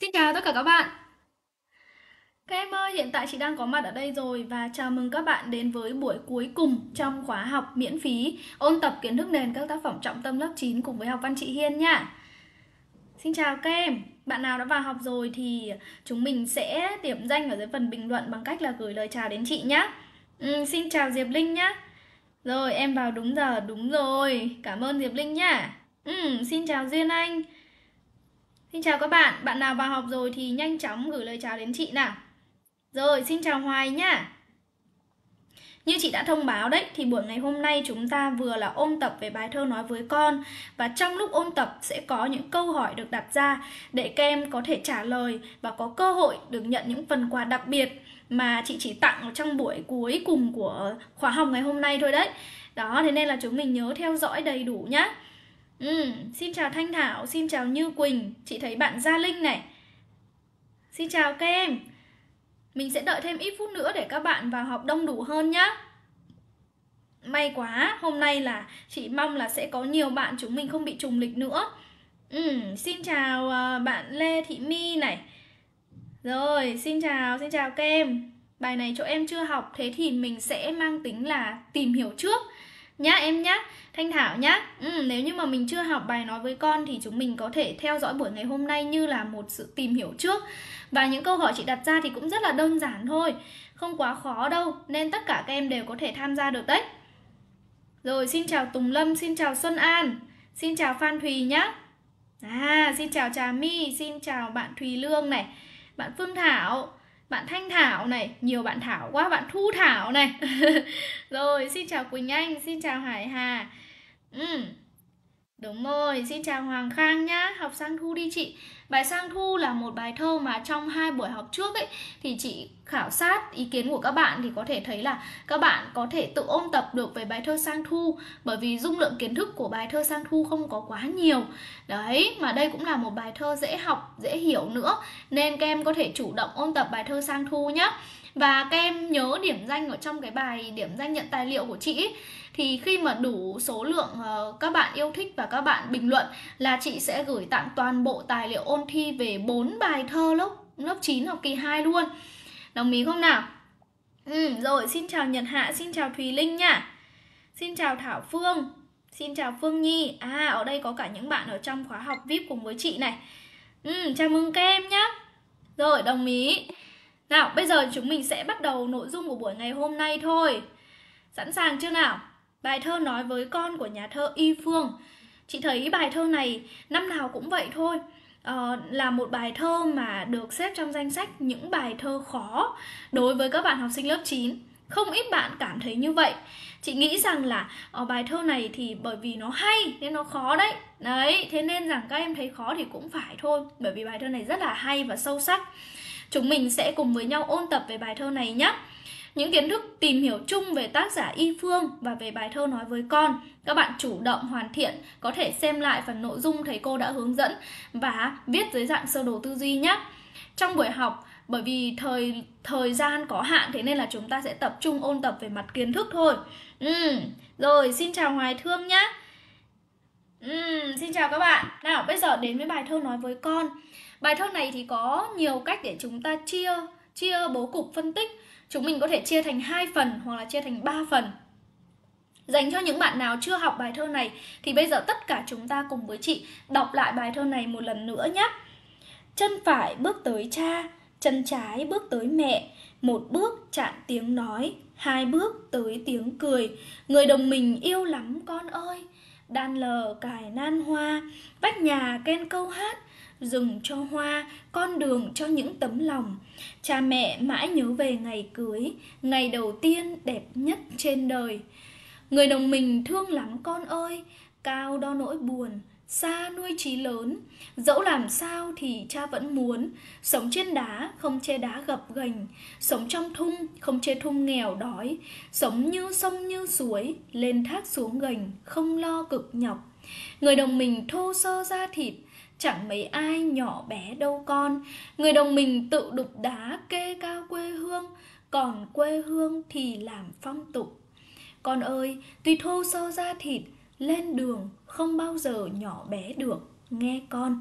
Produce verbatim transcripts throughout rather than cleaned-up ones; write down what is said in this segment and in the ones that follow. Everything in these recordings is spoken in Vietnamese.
Xin chào tất cả các bạn. Các em ơi, hiện tại chị đang có mặt ở đây rồi và chào mừng các bạn đến với buổi cuối cùng trong khóa học miễn phí ôn tập kiến thức nền các tác phẩm trọng tâm lớp chín cùng với Học Văn Chị Hiên nha. Xin chào các em. Bạn nào đã vào học rồi thì chúng mình sẽ điểm danh ở dưới phần bình luận bằng cách là gửi lời chào đến chị nhá. Ừ, xin chào Diệp Linh nhá. Rồi, em vào đúng giờ, đúng rồi. Cảm ơn Diệp Linh nhá. Ừ, xin chào Duyên Anh. Xin chào các bạn, bạn nào vào học rồi thì nhanh chóng gửi lời chào đến chị nào. Rồi, xin chào Hoài nhá. Như chị đã thông báo đấy, thì buổi ngày hôm nay chúng ta vừa là ôn tập về bài Thơ Nói Với Con. Và trong lúc ôn tập sẽ có những câu hỏi được đặt ra để các em có thể trả lời và có cơ hội được nhận những phần quà đặc biệt mà chị chỉ tặng trong buổi cuối cùng của khóa học ngày hôm nay thôi đấy. Đó, thế nên là chúng mình nhớ theo dõi đầy đủ nhá. Ừ, xin chào Thanh Thảo, xin chào Như Quỳnh, chị thấy bạn Gia Linh này. Xin chào các em. Mình sẽ đợi thêm ít phút nữa để các bạn vào học đông đủ hơn nhá. May quá, hôm nay là chị mong là sẽ có nhiều bạn chúng mình không bị trùng lịch nữa. Ừ, xin chào bạn Lê Thị My này. Rồi, xin chào, xin chào các em. Bài này chỗ em chưa học, thế thì mình sẽ mang tính là tìm hiểu trước nhá em nhá, Thanh Thảo nhá. Ừ, nếu như mà mình chưa học bài Nói Với Con thì chúng mình có thể theo dõi buổi ngày hôm nay như là một sự tìm hiểu trước. Và những câu hỏi chị đặt ra thì cũng rất là đơn giản thôi, không quá khó đâu, nên tất cả các em đều có thể tham gia được đấy. Rồi, xin chào Tùng Lâm, xin chào Xuân An, xin chào Phan Thùy nhá. À, xin chào Trà My, xin chào bạn Thùy Lương này, bạn Phương Thảo, bạn Thanh Thảo này, nhiều bạn Thảo quá, bạn Thu Thảo này. Rồi, xin chào Quỳnh Anh, xin chào Hải Hà. Ừ, đúng rồi, xin chào Hoàng Khang nhá, học Sang Thu đi chị. Bài Sang Thu là một bài thơ mà trong hai buổi học trước ấy thì chị khảo sát ý kiến của các bạn thì có thể thấy là các bạn có thể tự ôn tập được về bài thơ Sang Thu, bởi vì dung lượng kiến thức của bài thơ Sang Thu không có quá nhiều. Đấy, mà đây cũng là một bài thơ dễ học, dễ hiểu nữa, nên các em có thể chủ động ôn tập bài thơ Sang Thu nhé. Và các em nhớ điểm danh ở trong cái bài điểm danh nhận tài liệu của chị ấy, thì khi mà đủ số lượng các bạn yêu thích và các bạn bình luận là chị sẽ gửi tặng toàn bộ tài liệu ôn thi về bốn bài thơ lớp, lớp chín học kỳ hai luôn. Đồng ý không nào? Ừ, rồi, xin chào Nhật Hạ, xin chào Thùy Linh nha. Xin chào Thảo Phương, xin chào Phương Nhi. À, ở đây có cả những bạn ở trong khóa học vi ai pi cùng với chị này. Ừ, chào mừng các em nhá. Rồi, đồng ý. Nào, bây giờ chúng mình sẽ bắt đầu nội dung của buổi ngày hôm nay thôi. Sẵn sàng chưa nào? Bài Thơ Nói Với Con của nhà thơ Y Phương. Chị thấy bài thơ này năm nào cũng vậy thôi. Ờ, là một bài thơ mà được xếp trong danh sách những bài thơ khó đối với các bạn học sinh lớp chín. Không ít bạn cảm thấy như vậy. Chị nghĩ rằng là ở bài thơ này thì bởi vì nó hay nên nó khó đấy. Đấy, thế nên rằng các em thấy khó thì cũng phải thôi, bởi vì bài thơ này rất là hay và sâu sắc. Chúng mình sẽ cùng với nhau ôn tập về bài thơ này nhé. Những kiến thức tìm hiểu chung về tác giả Y Phương và về bài Thơ Nói Với Con, các bạn chủ động hoàn thiện, có thể xem lại phần nội dung thầy cô đã hướng dẫn và viết dưới dạng sơ đồ tư duy nhé. Trong buổi học, bởi vì thời thời gian có hạn, thế nên là chúng ta sẽ tập trung ôn tập về mặt kiến thức thôi. Ừ, rồi, xin chào Hoài Thương nhé. Ừ, xin chào các bạn. Nào, bây giờ đến với bài Thơ Nói Với Con. Bài thơ này thì có nhiều cách để chúng ta chia chia bố cục phân tích. Chúng mình có thể chia thành hai phần hoặc là chia thành ba phần. Dành cho những bạn nào chưa học bài thơ này thì bây giờ tất cả chúng ta cùng với chị đọc lại bài thơ này một lần nữa nhé. Chân phải bước tới cha, chân trái bước tới mẹ, một bước chạm tiếng nói, hai bước tới tiếng cười. Người đồng mình yêu lắm con ơi, đan lờ cài nan hoa, vách nhà ken câu hát, rừng cho hoa, con đường cho những tấm lòng. Cha mẹ mãi nhớ về ngày cưới, ngày đầu tiên đẹp nhất trên đời. Người đồng mình thương lắm con ơi, cao đo nỗi buồn, xa nuôi trí lớn. Dẫu làm sao thì cha vẫn muốn, sống trên đá không chê đá gập ghềnh, sống trong thung không chê thung nghèo đói, sống như sông như suối, lên thác xuống ghềnh, không lo cực nhọc. Người đồng mình thô sơ da thịt, chẳng mấy ai nhỏ bé đâu con. Người đồng mình tự đục đá kê cao quê hương, còn quê hương thì làm phong tục. Con ơi, tuy thô sơ da thịt, lên đường không bao giờ nhỏ bé được, nghe con.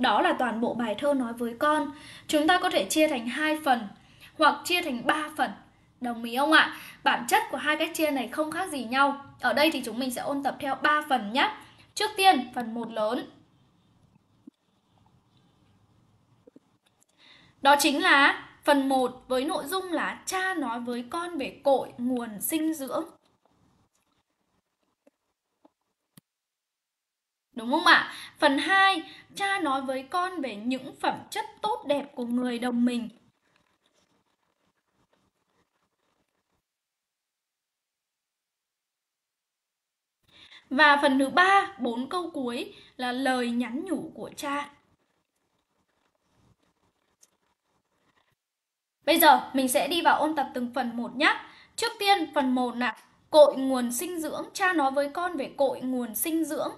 Đó là toàn bộ bài thơ nói với con. Chúng ta có thể chia thành hai phần hoặc chia thành ba phần. Đồng ý không ạ? Bản chất của hai cách chia này không khác gì nhau. Ở đây thì chúng mình sẽ ôn tập theo ba phần nhé. Trước tiên, phần một lớn. Đó chính là phần một với nội dung là cha nói với con về cội, nguồn, sinh dưỡng. Đúng không ạ? Phần hai, cha nói với con về những phẩm chất tốt đẹp của người đồng mình. Và phần thứ ba, bốn câu cuối là lời nhắn nhủ của cha. Bây giờ mình sẽ đi vào ôn tập từng phần một nhé. Trước tiên, phần một là cội nguồn sinh dưỡng. Cha nói với con về cội nguồn sinh dưỡng.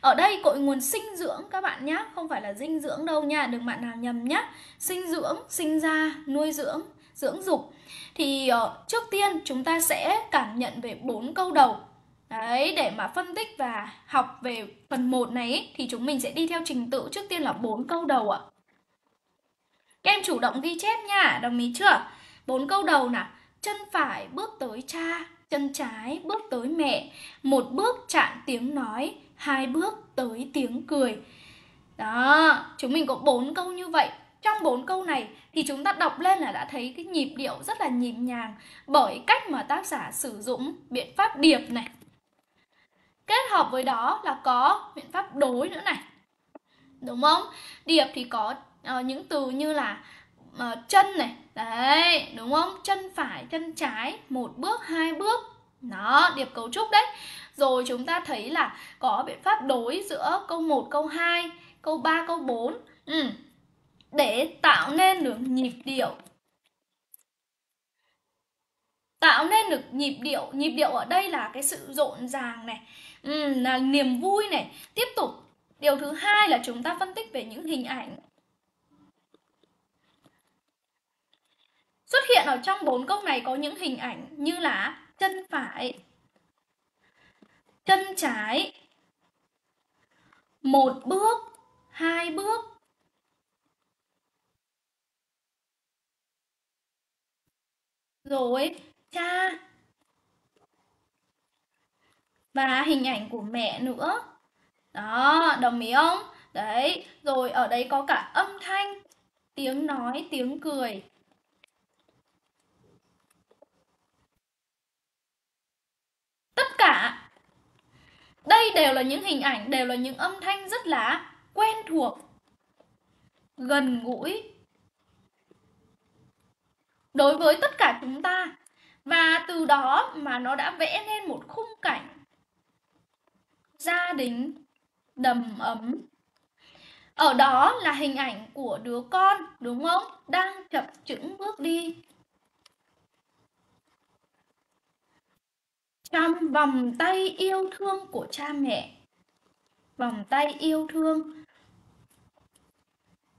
Ở đây cội nguồn sinh dưỡng các bạn nhé, không phải là dinh dưỡng đâu nha, đừng bạn nào nhầm nhé. Sinh dưỡng, sinh ra, nuôi dưỡng, dưỡng dục. Thì uh, trước tiên chúng ta sẽ cảm nhận về bốn câu đầu. Đấy, để mà phân tích và học về phần một này ấy, thì chúng mình sẽ đi theo trình tự, trước tiên là bốn câu đầu ạ. Các em chủ động ghi chép nha, đồng ý chưa? Bốn câu đầu nè, chân phải bước tới cha, chân trái bước tới mẹ, một bước chạm tiếng nói, hai bước tới tiếng cười. Đó, chúng mình có bốn câu như vậy. Trong bốn câu này thì chúng ta đọc lên là đã thấy cái nhịp điệu rất là nhịp nhàng bởi cách mà tác giả sử dụng biện pháp điệp này. Kết hợp với đó là có biện pháp đối nữa này. Đúng không? Điệp thì có uh, những từ như là uh, chân này. Đấy, đúng không? Chân phải, chân trái, một bước, hai bước. Đó, điệp cấu trúc đấy. Rồi chúng ta thấy là có biện pháp đối giữa câu một, câu hai, câu ba, câu bốn. Ừ. Để tạo nên được nhịp điệu. Tạo nên được nhịp điệu. Nhịp điệu ở đây là cái sự rộn ràng này, ừ, là niềm vui này. Tiếp tục, điều thứ hai là chúng ta phân tích về những hình ảnh xuất hiện ở trong bốn câu này. Có những hình ảnh như là chân phải, chân trái, một bước, hai bước. Rồi, cha. Và hình ảnh của mẹ nữa. Đó, đồng ý không? Đấy, rồi ở đây có cả âm thanh, tiếng nói, tiếng cười. Tất cả. Đây đều là những hình ảnh, đều là những âm thanh rất là quen thuộc, gần gũi đối với tất cả chúng ta. Và từ đó mà nó đã vẽ nên một khung cảnh gia đình đầm ấm. Ở đó là hình ảnh của đứa con, đúng không? Đang chập chững bước đi trong vòng tay yêu thương của cha mẹ. Vòng tay yêu thương,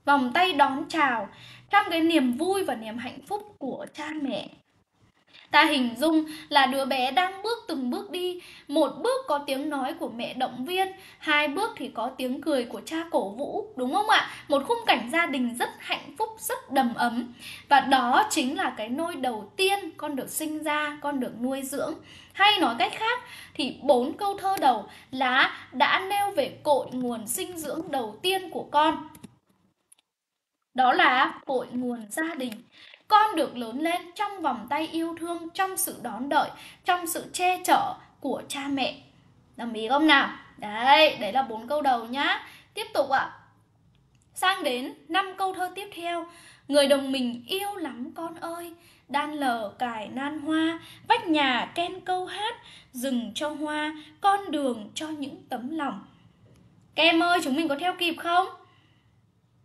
vòng tay đón chào, trong cái niềm vui và niềm hạnh phúc của cha mẹ. Ta hình dung là đứa bé đang bước từng bước đi. Một bước có tiếng nói của mẹ động viên, hai bước thì có tiếng cười của cha cổ vũ. Đúng không ạ? Một khung cảnh gia đình rất hạnh phúc, rất đầm ấm. Và đó chính là cái nôi đầu tiên con được sinh ra, con được nuôi dưỡng. Hay nói cách khác thì bốn câu thơ đầu là đã nêu về cội nguồn sinh dưỡng đầu tiên của con. Đó là cội nguồn gia đình. Con được lớn lên trong vòng tay yêu thương, trong sự đón đợi, trong sự che chở của cha mẹ. Đồng ý không nào? Đấy, đấy là bốn câu đầu nhá. Tiếp tục ạ. Sang đến năm câu thơ tiếp theo. Người đồng mình yêu lắm con ơi, đan lờ cài nan hoa, vách nhà ken câu hát, rừng cho hoa, con đường cho những tấm lòng. Các em ơi, chúng mình có theo kịp không?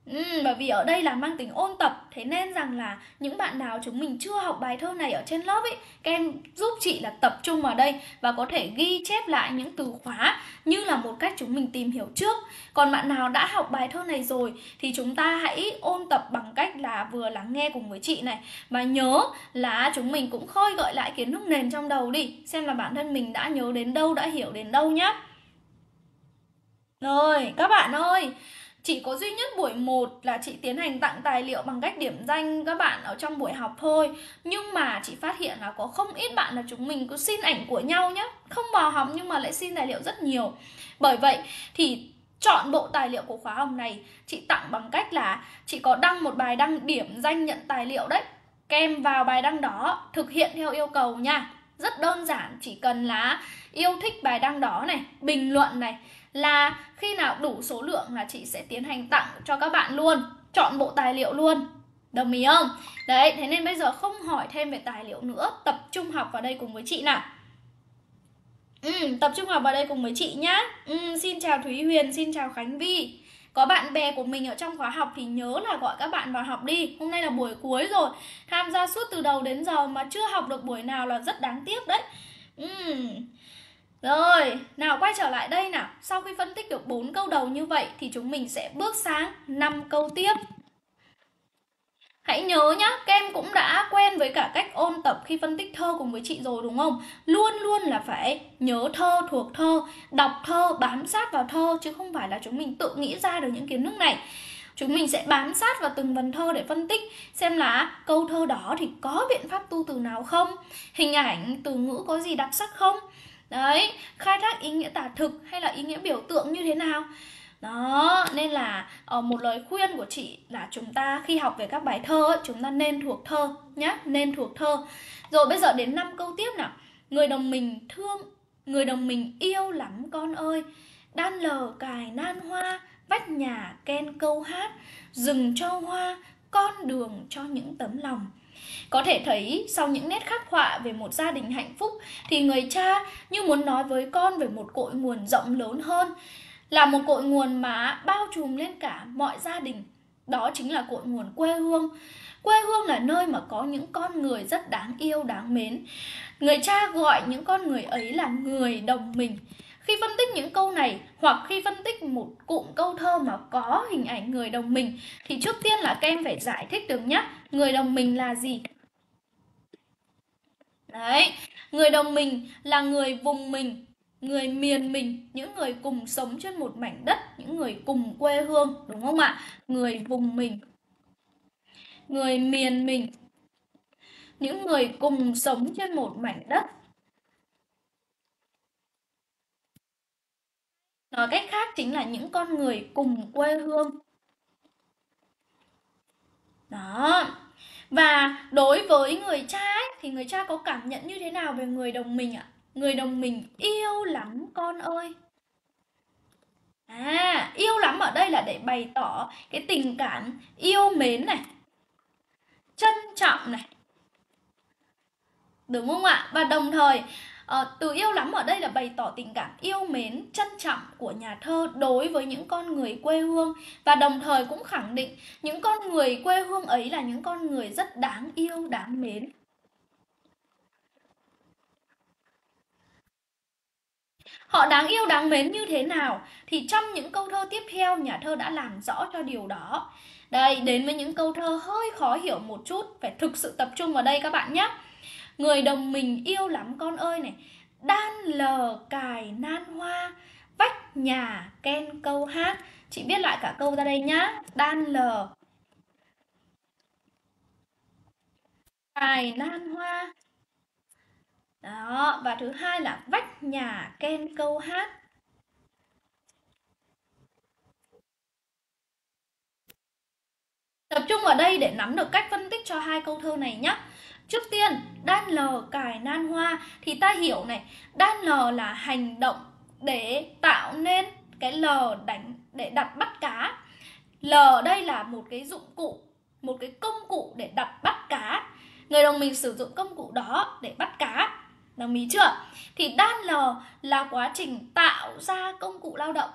Ừ, bởi vì ở đây là mang tính ôn tập, thế nên rằng là những bạn nào chúng mình chưa học bài thơ này ở trên lớp ấy, các em giúp chị là tập trung vào đây và có thể ghi chép lại những từ khóa như là một cách chúng mình tìm hiểu trước. Còn bạn nào đã học bài thơ này rồi thì chúng ta hãy ôn tập bằng cách là vừa lắng nghe cùng với chị này, và nhớ là chúng mình cũng khơi gợi lại kiến thức nền trong đầu đi, xem là bản thân mình đã nhớ đến đâu, đã hiểu đến đâu nhá. Rồi, các bạn ơi, Chỉ có duy nhất buổi một là chị tiến hành tặng tài liệu bằng cách điểm danh các bạn ở trong buổi học thôi. Nhưng mà chị phát hiện là có không ít bạn là chúng mình cứ xin ảnh của nhau nhé, không vào học nhưng mà lại xin tài liệu rất nhiều. Bởi vậy thì chọn bộ tài liệu của khóa học này chị tặng bằng cách là chị có đăng một bài đăng điểm danh nhận tài liệu đấy. Kèm vào bài đăng đó thực hiện theo yêu cầu nha. Rất đơn giản, chỉ cần là yêu thích bài đăng đó này, bình luận này, là khi nào đủ số lượng là chị sẽ tiến hành tặng cho các bạn luôn, chọn bộ tài liệu luôn. Đồng ý không? Đấy, thế nên bây giờ không hỏi thêm về tài liệu nữa, tập trung học vào đây cùng với chị nào. Ừ, tập trung học vào đây cùng với chị nhá. Ừ, xin chào Thúy Huyền, xin chào Khánh Vi. Có bạn bè của mình ở trong khóa học thì nhớ là gọi các bạn vào học đi. Hôm nay là buổi cuối rồi, tham gia suốt từ đầu đến giờ mà chưa học được buổi nào là rất đáng tiếc đấy. uhm. Rồi, nào quay trở lại đây nào. Sau khi phân tích được bốn câu đầu như vậy thì chúng mình sẽ bước sang năm câu tiếp. Hãy nhớ nhá, các em cũng đã quen với cả cách ôn tập khi phân tích thơ cùng với chị rồi đúng không? Luôn luôn là phải nhớ thơ, thuộc thơ, đọc thơ, bám sát vào thơ, chứ không phải là chúng mình tự nghĩ ra được những kiến thức này. Chúng mình sẽ bám sát vào từng vần thơ để phân tích xem là câu thơ đó thì có biện pháp tu từ nào không? Hình ảnh, từ ngữ có gì đặc sắc không? Đấy, khai thác ý nghĩa tả thực hay là ý nghĩa biểu tượng như thế nào? Đó, nên là một lời khuyên của chị là chúng ta khi học về các bài thơ ấy, chúng ta nên thuộc thơ nhé, nên thuộc thơ. Rồi bây giờ đến năm câu tiếp nào. Người đồng mình thương, người đồng mình yêu lắm con ơi. Đan lờ cài nan hoa, vách nhà ken câu hát. Rừng cho hoa, con đường cho những tấm lòng. Có thể thấy sau những nét khắc họa về một gia đình hạnh phúc thì người cha như muốn nói với con về một cội nguồn rộng lớn hơn, là một cội nguồn mà bao trùm lên cả mọi gia đình. Đó chính là cội nguồn quê hương. Quê hương là nơi mà có những con người rất đáng yêu, đáng mến. Người cha gọi những con người ấy là người đồng mình. Khi phân tích những câu này hoặc khi phân tích một cụm câu thơ mà có hình ảnh người đồng mình thì trước tiên là các em phải giải thích được nhé, người đồng mình là gì? Đấy, người đồng mình là người vùng mình, người miền mình, những người cùng sống trên một mảnh đất, những người cùng quê hương, đúng không ạ? Người vùng mình, người miền mình, những người cùng sống trên một mảnh đất. Nói cách khác chính là những con người cùng quê hương. Đó. Và đối với người cha ấy, thì người cha có cảm nhận như thế nào về người đồng mình ạ? Người đồng mình yêu lắm con ơi. À, yêu lắm ở đây là để bày tỏ cái tình cảm yêu mến này, trân trọng này, đúng không ạ? Và đồng thời à, từ yêu lắm ở đây là bày tỏ tình cảm yêu mến, trân trọng của nhà thơ đối với những con người quê hương. Và đồng thời cũng khẳng định những con người quê hương ấy là những con người rất đáng yêu, đáng mến. Họ đáng yêu, đáng mến như thế nào thì trong những câu thơ tiếp theo nhà thơ đã làm rõ cho điều đó. Đây, đến với những câu thơ hơi khó hiểu một chút, phải thực sự tập trung vào đây các bạn nhé. Người đồng mình yêu lắm con ơi này, đan lờ cài nan hoa, vách nhà ken câu hát. Chị viết lại cả câu ra đây nhá. Đan lờ cài nan hoa. Đó, và thứ hai là vách nhà ken câu hát. Tập trung vào đây để nắm được cách phân tích cho hai câu thơ này nhé. Trước tiên, đan lờ cài nan hoa thì ta hiểu này, đan lờ là hành động để tạo nên cái lờ đánh để đặt bắt cá. Lờ đây là một cái dụng cụ, một cái công cụ để đặt bắt cá. Người đồng mình sử dụng công cụ đó để bắt cá. Đồng ý chưa? Thì đan lờ là quá trình tạo ra công cụ lao động.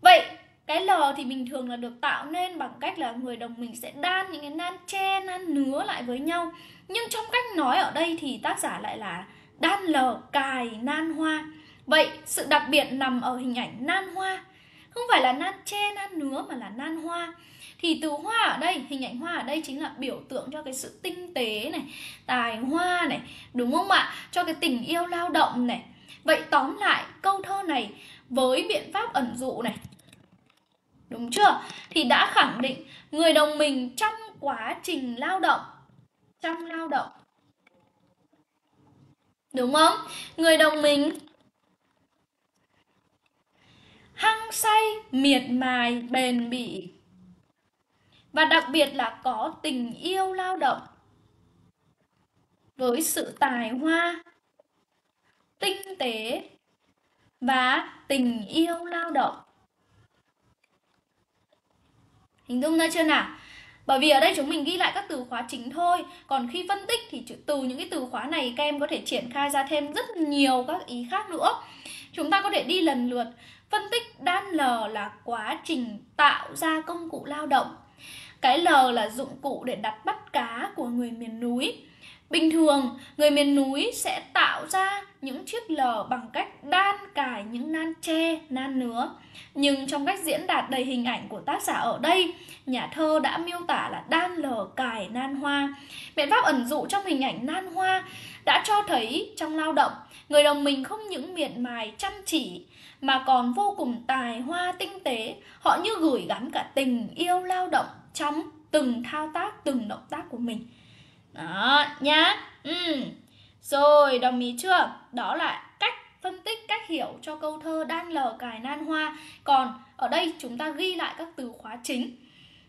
Vậy cái lờ thì bình thường là được tạo nên bằng cách là người đồng mình sẽ đan những cái nan tre, nan nứa lại với nhau. Nhưng trong cách nói ở đây thì tác giả lại là đan lờ cài nan hoa. Vậy sự đặc biệt nằm ở hình ảnh nan hoa. Không phải là nan tre, nan nứa mà là nan hoa. Thì từ hoa ở đây, hình ảnh hoa ở đây chính là biểu tượng cho cái sự tinh tế này, tài hoa này, đúng không ạ? Cho cái tình yêu lao động này. Vậy tóm lại, câu thơ này với biện pháp ẩn dụ này, Đúng chưa? Thì đã khẳng định người đồng mình trong quá trình lao động. Trong lao động. Đúng không? Người đồng mình hăng say, miệt mài, bền bỉ. Và đặc biệt là có tình yêu lao động. Với sự tài hoa, tinh tế và tình yêu lao động. Hình dung ra chưa nào? Bởi vì ở đây chúng mình ghi lại các từ khóa chính thôi. Còn khi phân tích thì từ những cái từ khóa này các em có thể triển khai ra thêm rất nhiều các ý khác nữa. Chúng ta có thể đi lần lượt. Phân tích đan L là quá trình tạo ra công cụ lao động. Cái L là dụng cụ để đặt bắt cá của người miền núi. Bình thường, người miền núi sẽ tạo ra những chiếc lờ bằng cách đan cài những nan tre, nan nứa. Nhưng trong cách diễn đạt đầy hình ảnh của tác giả ở đây, nhà thơ đã miêu tả là đan lờ cài nan hoa. Biện pháp ẩn dụ trong hình ảnh nan hoa đã cho thấy trong lao động, người đồng mình không những miệt mài chăm chỉ, mà còn vô cùng tài hoa tinh tế. Họ như gửi gắm cả tình yêu lao động trong từng thao tác, từng động tác của mình. Đó, nhá. Ừ. Rồi, đồng ý chưa? Đó là cách phân tích, cách hiểu cho câu thơ đan lờ cài nan hoa. Còn ở đây chúng ta ghi lại các từ khóa chính.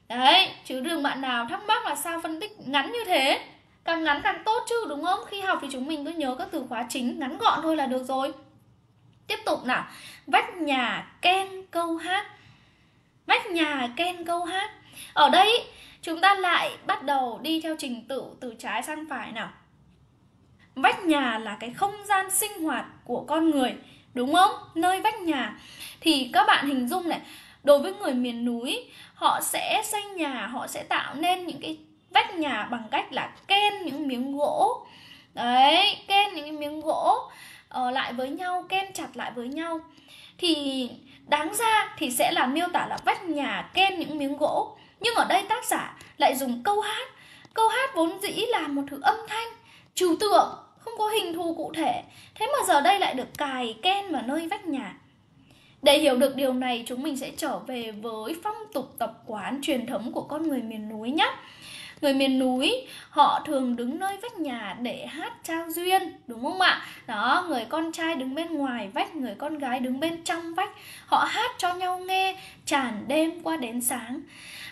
Đấy, chứ đừng bạn nào thắc mắc là sao phân tích ngắn như thế. Càng ngắn càng tốt chứ, đúng không? Khi học thì chúng mình cứ nhớ các từ khóa chính, ngắn gọn thôi là được rồi. Tiếp tục nào. Vách nhà ken câu hát. Vách nhà ken câu hát. Ở đây chúng ta lại bắt đầu đi theo trình tự từ trái sang phải nào. Vách nhà là cái không gian sinh hoạt của con người, đúng không? Nơi vách nhà. Thì các bạn hình dung này, đối với người miền núi, họ sẽ xây nhà, họ sẽ tạo nên những cái vách nhà bằng cách là ken những miếng gỗ. Đấy, ken những miếng gỗ ở lại với nhau, ken chặt lại với nhau. Thì đáng ra thì sẽ là miêu tả là vách nhà ken những miếng gỗ. Nhưng ở đây tác giả lại dùng câu hát. Câu hát vốn dĩ là một thứ âm thanh, trừu tượng, không có hình thù cụ thể. Thế mà giờ đây lại được cài ken vào nơi vách nhà. Để hiểu được điều này, chúng mình sẽ trở về với phong tục tập quán truyền thống của con người miền núi nhé. Người miền núi, họ thường đứng nơi vách nhà để hát trao duyên, đúng không ạ? Đó, người con trai đứng bên ngoài vách, người con gái đứng bên trong vách. Họ hát cho nhau nghe, tràn đêm qua đến sáng.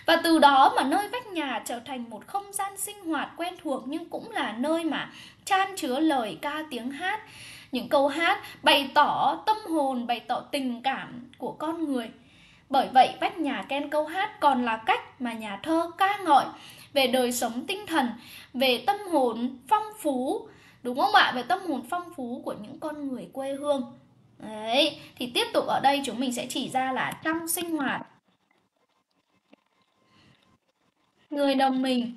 Và từ đó mà nơi vách nhà trở thành một không gian sinh hoạt quen thuộc, nhưng cũng là nơi mà chan chứa lời ca tiếng hát. Những câu hát bày tỏ tâm hồn, bày tỏ tình cảm của con người. Bởi vậy, vách nhà ken câu hát còn là cách mà nhà thơ ca ngợi về đời sống tinh thần, về tâm hồn phong phú, đúng không ạ? Về tâm hồn phong phú của những con người quê hương. Đấy, thì tiếp tục ở đây chúng mình sẽ chỉ ra là trong sinh hoạt, người đồng mình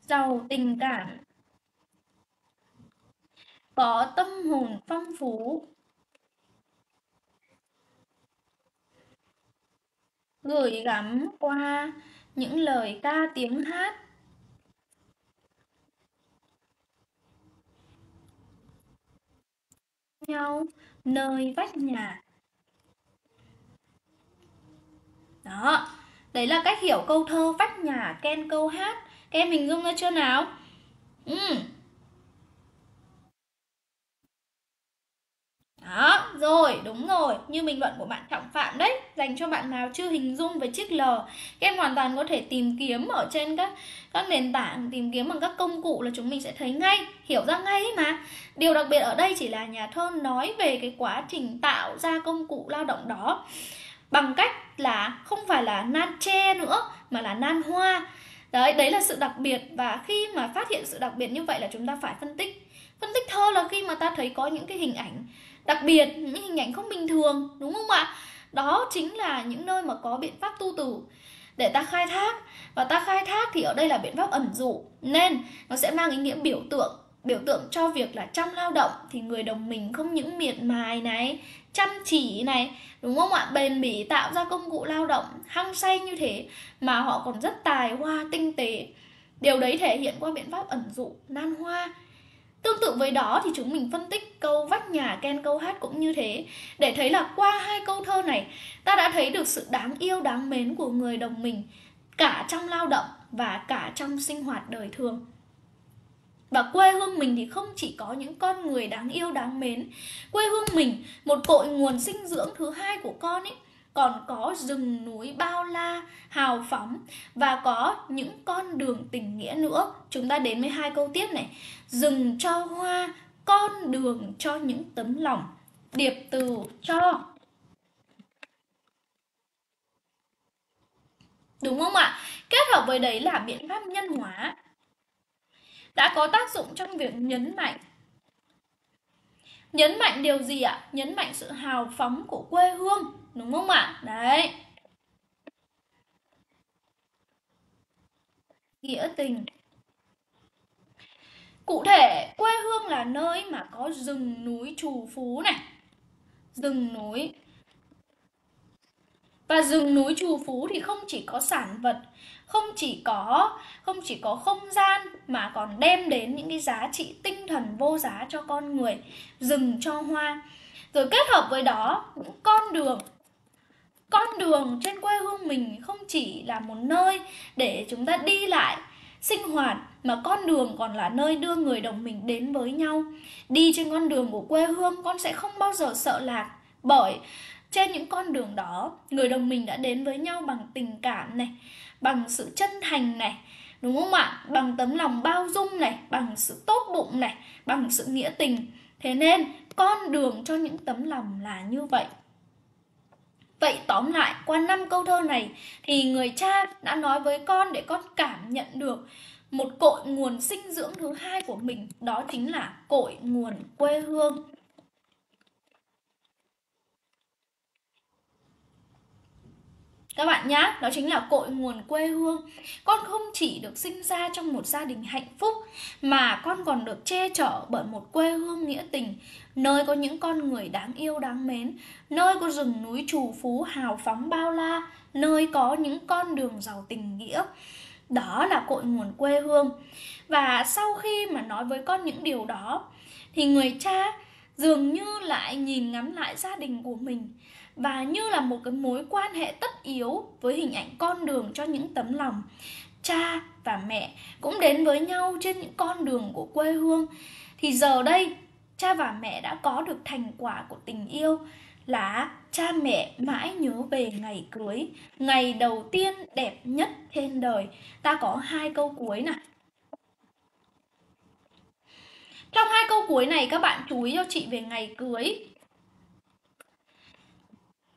giàu tình cảm, có tâm hồn phong phú, gửi gắm qua những lời ca tiếng hát, nhau nơi vách nhà. Đó, đấy là cách hiểu câu thơ vách nhà ken câu hát. Các em hình dung ra chưa nào? Ừ. Đó, rồi, đúng rồi. Như bình luận của bạn Trọng Phạm đấy, dành cho bạn nào chưa hình dung về chiếc L. Các em hoàn toàn có thể tìm kiếm ở trên các các nền tảng, tìm kiếm bằng các công cụ là chúng mình sẽ thấy ngay, hiểu ra ngay ấy mà. Điều đặc biệt ở đây chỉ là nhà thơ nói về cái quá trình tạo ra công cụ lao động đó bằng cách là không phải là nan tre nữa mà là nan hoa. Đấy, đấy là sự đặc biệt, và khi mà phát hiện sự đặc biệt như vậy là chúng ta phải phân tích. Phân tích thơ là khi mà ta thấy có những cái hình ảnh đặc biệt, những hình ảnh không bình thường, đúng không ạ? Đó chính là những nơi mà có biện pháp tu từ để ta khai thác. Và ta khai thác thì ở đây là biện pháp ẩn dụ, nên nó sẽ mang ý nghĩa biểu tượng. Biểu tượng cho việc là trong lao động thì người đồng mình không những miệt mài này, chăm chỉ này, đúng không ạ? Bền bỉ tạo ra công cụ lao động, hăng say như thế, mà họ còn rất tài hoa, tinh tế. Điều đấy thể hiện qua biện pháp ẩn dụ, nan hoa. Tương tự với đó thì chúng mình phân tích câu vách nhà ken câu hát cũng như thế, để thấy là qua hai câu thơ này ta đã thấy được sự đáng yêu đáng mến của người đồng mình cả trong lao động và cả trong sinh hoạt đời thường. Và quê hương mình thì không chỉ có những con người đáng yêu đáng mến, quê hương mình một cội nguồn sinh dưỡng thứ hai của con ấy, còn có rừng núi bao la hào phóng và có những con đường tình nghĩa nữa. Chúng ta đến với hai câu tiếp này: rừng cho hoa, con đường cho những tấm lòng. Điệp từ cho, đúng không ạ? Kết hợp với đấy là biện pháp nhân hóa đã có tác dụng trong việc nhấn mạnh. Nhấn mạnh điều gì ạ? Nhấn mạnh sự hào phóng của quê hương, đúng không ạ? Đấy. Nghĩa tình. Cụ thể, quê hương là nơi mà có rừng núi trù phú này. Rừng núi. Và rừng núi trù phú thì không chỉ có sản vật, không chỉ có không chỉ có không gian mà còn đem đến những cái giá trị tinh thần vô giá cho con người. Rừng cho hoa. Rồi kết hợp với đó những con đường. Con đường trên quê hương mình không chỉ là một nơi để chúng ta đi lại, sinh hoạt, mà con đường còn là nơi đưa người đồng mình đến với nhau. Đi trên con đường của quê hương, con sẽ không bao giờ sợ lạc, bởi trên những con đường đó, người đồng mình đã đến với nhau bằng tình cảm này, bằng sự chân thành này, đúng không ạ? Bằng tấm lòng bao dung này, bằng sự tốt bụng này, bằng sự nghĩa tình. Thế nên, con đường cho những tấm lòng là như vậy. Vậy tóm lại, qua năm câu thơ này thì người cha đã nói với con để con cảm nhận được một cội nguồn sinh dưỡng thứ hai của mình, đó chính là cội nguồn quê hương. Các bạn nhá, đó chính là cội nguồn quê hương. Con không chỉ được sinh ra trong một gia đình hạnh phúc mà con còn được che chở bởi một quê hương nghĩa tình, nơi có những con người đáng yêu đáng mến, nơi có rừng núi trù phú hào phóng bao la, nơi có những con đường giàu tình nghĩa. Đó là cội nguồn quê hương. Và sau khi mà nói với con những điều đó thì người cha dường như lại nhìn ngắm lại gia đình của mình, và như là một cái mối quan hệ tất yếu với hình ảnh con đường cho những tấm lòng. Cha và mẹ cũng đến với nhau trên những con đường của quê hương. Thì giờ đây, cha và mẹ đã có được thành quả của tình yêu là cha mẹ mãi nhớ về ngày cưới, ngày đầu tiên đẹp nhất trên đời. Ta có hai câu cuối này. Trong hai câu cuối này các bạn chú ý cho chị về ngày cưới.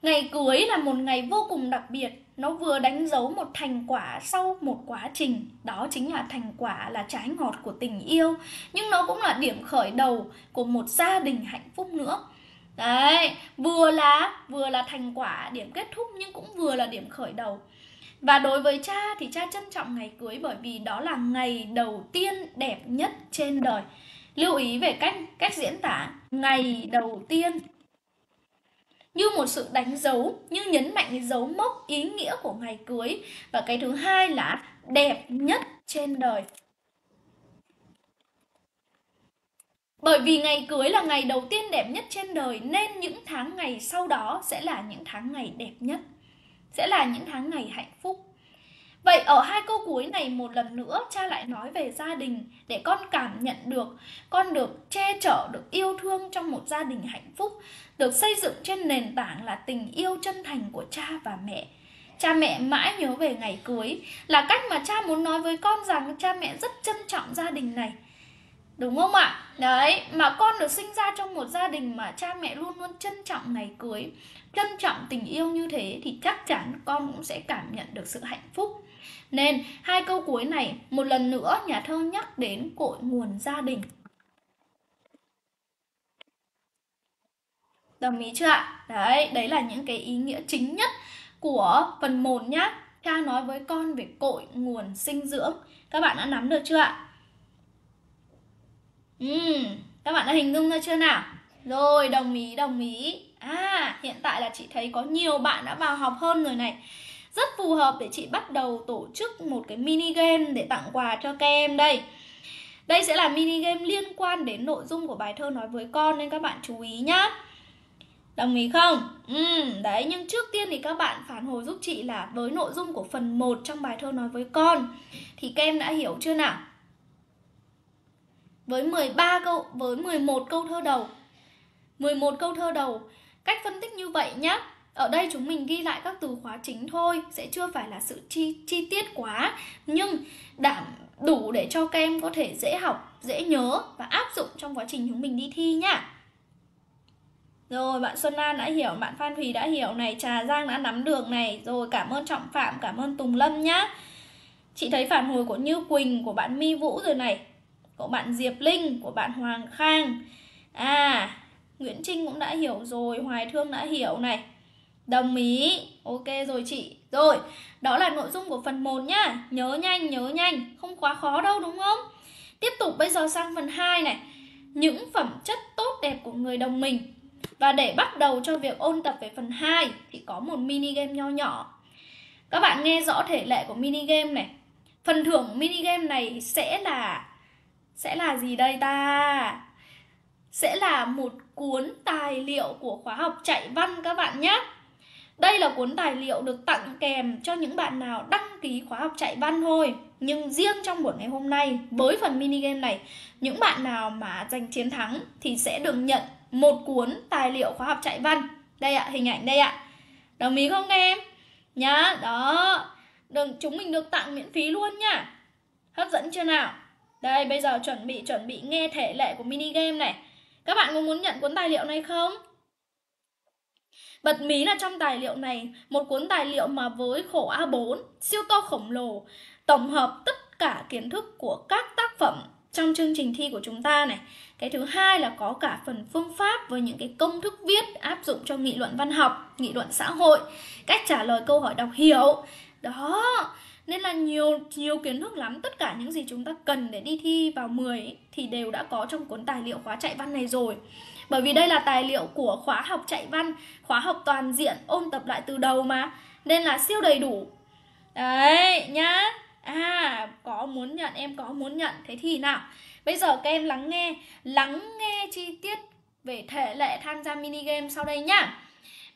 Ngày cưới là một ngày vô cùng đặc biệt, nó vừa đánh dấu một thành quả sau một quá trình, đó chính là thành quả là trái ngọt của tình yêu, nhưng nó cũng là điểm khởi đầu của một gia đình hạnh phúc nữa. Đấy, vừa là vừa là thành quả, điểm kết thúc nhưng cũng vừa là điểm khởi đầu. Và đối với cha thì cha trân trọng ngày cưới bởi vì đó là ngày đầu tiên đẹp nhất trên đời. Lưu ý về cách cách diễn tả ngày đầu tiên như một sự đánh dấu, như nhấn mạnh cái dấu mốc ý nghĩa của ngày cưới. Và cái thứ hai là đẹp nhất trên đời. Bởi vì ngày cưới là ngày đầu tiên đẹp nhất trên đời nên những tháng ngày sau đó sẽ là những tháng ngày đẹp nhất, sẽ là những tháng ngày hạnh phúc. Vậy ở hai câu cuối này một lần nữa cha lại nói về gia đình để con cảm nhận được, con được che chở, được yêu thương trong một gia đình hạnh phúc, được xây dựng trên nền tảng là tình yêu chân thành của cha và mẹ. Cha mẹ mãi nhớ về ngày cưới là cách mà cha muốn nói với con rằng cha mẹ rất trân trọng gia đình này, đúng không ạ? Đấy, mà con được sinh ra trong một gia đình mà cha mẹ luôn luôn trân trọng ngày cưới, trân trọng tình yêu như thế thì chắc chắn con cũng sẽ cảm nhận được sự hạnh phúc. Nên hai câu cuối này một lần nữa nhà thơ nhắc đến cội nguồn gia đình. Đồng ý chưa ạ? Đấy, đấy là những cái ý nghĩa chính nhất của phần một nhá. Cha nói với con về cội nguồn sinh dưỡng. Các bạn đã nắm được chưa ạ? Ừ, các bạn đã hình dung ra chưa nào? Rồi, đồng ý, đồng ý. À, hiện tại là chị thấy có nhiều bạn đã vào học hơn rồi này. Rất phù hợp để chị bắt đầu tổ chức một cái mini game để tặng quà cho các em đây. Đây sẽ là mini game liên quan đến nội dung của bài thơ Nói Với Con, nên các bạn chú ý nhá. Đồng ý không? Ừ, đấy, nhưng trước tiên thì các bạn phản hồi giúp chị là với nội dung của phần một trong bài thơ Nói Với Con thì các em đã hiểu chưa nào? Với mười ba câu với mười một câu thơ đầu. mười một câu thơ đầu, cách phân tích như vậy nhé. Ở đây chúng mình ghi lại các từ khóa chính thôi, sẽ chưa phải là sự chi, chi tiết quá, nhưng đảm đủ để cho các em có thể dễ học, dễ nhớ và áp dụng trong quá trình chúng mình đi thi nhá. Rồi, bạn Xuân An đã hiểu, bạn Phan Thùy đã hiểu này, Trà Giang đã nắm được này. Rồi, cảm ơn Trọng Phạm, cảm ơn Tùng Lâm nhá. Chị thấy phản hồi của Như Quỳnh, của bạn My Vũ rồi này, của bạn Diệp Linh, của bạn Hoàng Khang. À, Nguyễn Trinh cũng đã hiểu rồi, Hoài Thương đã hiểu này. Đồng ý, ok rồi chị. Rồi, đó là nội dung của phần một nhá. Nhớ nhanh, nhớ nhanh, không quá khó đâu đúng không? Tiếp tục bây giờ sang phần hai này. Những phẩm chất tốt đẹp của người đồng mình. Và để bắt đầu cho việc ôn tập về phần hai thì có một mini game nho nhỏ. Các bạn nghe rõ thể lệ của mini game này. Phần thưởng mini game này sẽ là sẽ là gì đây ta? Sẽ là một cuốn tài liệu của khóa học chạy văn các bạn nhé. Đây là cuốn tài liệu được tặng kèm cho những bạn nào đăng ký khóa học chạy văn thôi. Nhưng riêng trong buổi ngày hôm nay, với phần mini game này, những bạn nào mà giành chiến thắng thì sẽ được nhận một cuốn tài liệu khóa học chạy văn. Đây ạ, hình ảnh đây ạ. Đồng ý không các em? Nhá, đó. Đừng, chúng mình được tặng miễn phí luôn nhá. Hấp dẫn chưa nào? Đây, bây giờ chuẩn bị, chuẩn bị nghe thể lệ của mini game này. Các bạn có muốn nhận cuốn tài liệu này không? Bật mí là trong tài liệu này, một cuốn tài liệu mà với khổ a bốn, siêu to khổng lồ, tổng hợp tất cả kiến thức của các tác phẩm trong chương trình thi của chúng ta này. Cái thứ hai là có cả phần phương pháp với những cái công thức viết áp dụng cho nghị luận văn học, nghị luận xã hội, cách trả lời câu hỏi đọc hiểu. Đó, nên là nhiều nhiều kiến thức lắm. Tất cả những gì chúng ta cần để đi thi vào mười ấy, thì đều đã có trong cuốn tài liệu khóa chạy văn này rồi. Bởi vì đây là tài liệu của khóa học chạy văn, khóa học toàn diện, ôn tập lại từ đầu mà, nên là siêu đầy đủ. Đấy nhá. À, có muốn nhận, em có muốn nhận. Thế thì nào, bây giờ các em lắng nghe, lắng nghe chi tiết về thể lệ tham gia mini game sau đây nhá.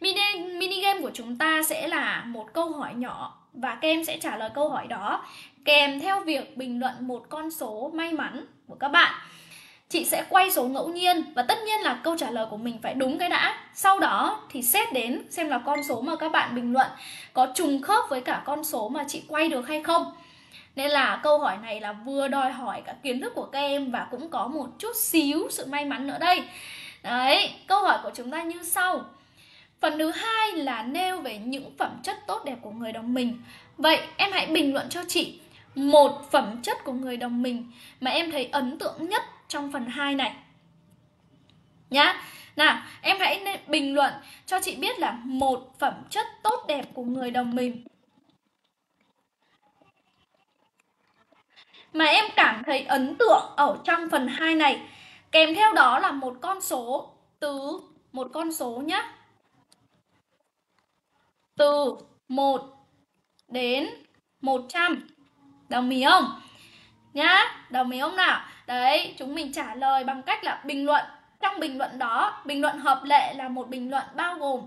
Mini, mini game của chúng ta sẽ là một câu hỏi nhỏ và các em sẽ trả lời câu hỏi đó kèm theo việc bình luận một con số may mắn của các bạn. Chị sẽ quay số ngẫu nhiên và tất nhiên là câu trả lời của mình phải đúng cái đã. Sau đó thì xét đến xem là con số mà các bạn bình luận có trùng khớp với cả con số mà chị quay được hay không. Nên là câu hỏi này là vừa đòi hỏi cả kiến thức của các em và cũng có một chút xíu sự may mắn nữa đây. Đấy, câu hỏi của chúng ta như sau. Phần thứ hai là nêu về những phẩm chất tốt đẹp của người đồng mình. Vậy em hãy bình luận cho chị một phẩm chất của người đồng mình mà em thấy ấn tượng nhất trong phần hai này nhá. Nào, em hãy bình luận cho chị biết là một phẩm chất tốt đẹp của người đồng mình mà em cảm thấy ấn tượng ở trong phần hai này. Kèm theo đó là một con số từ một con số nhá. Từ một đến một trăm. Đồng ý không? Nhá, đồng ý không nào? Đấy, chúng mình trả lời bằng cách là bình luận. Trong bình luận đó, bình luận hợp lệ là một bình luận bao gồm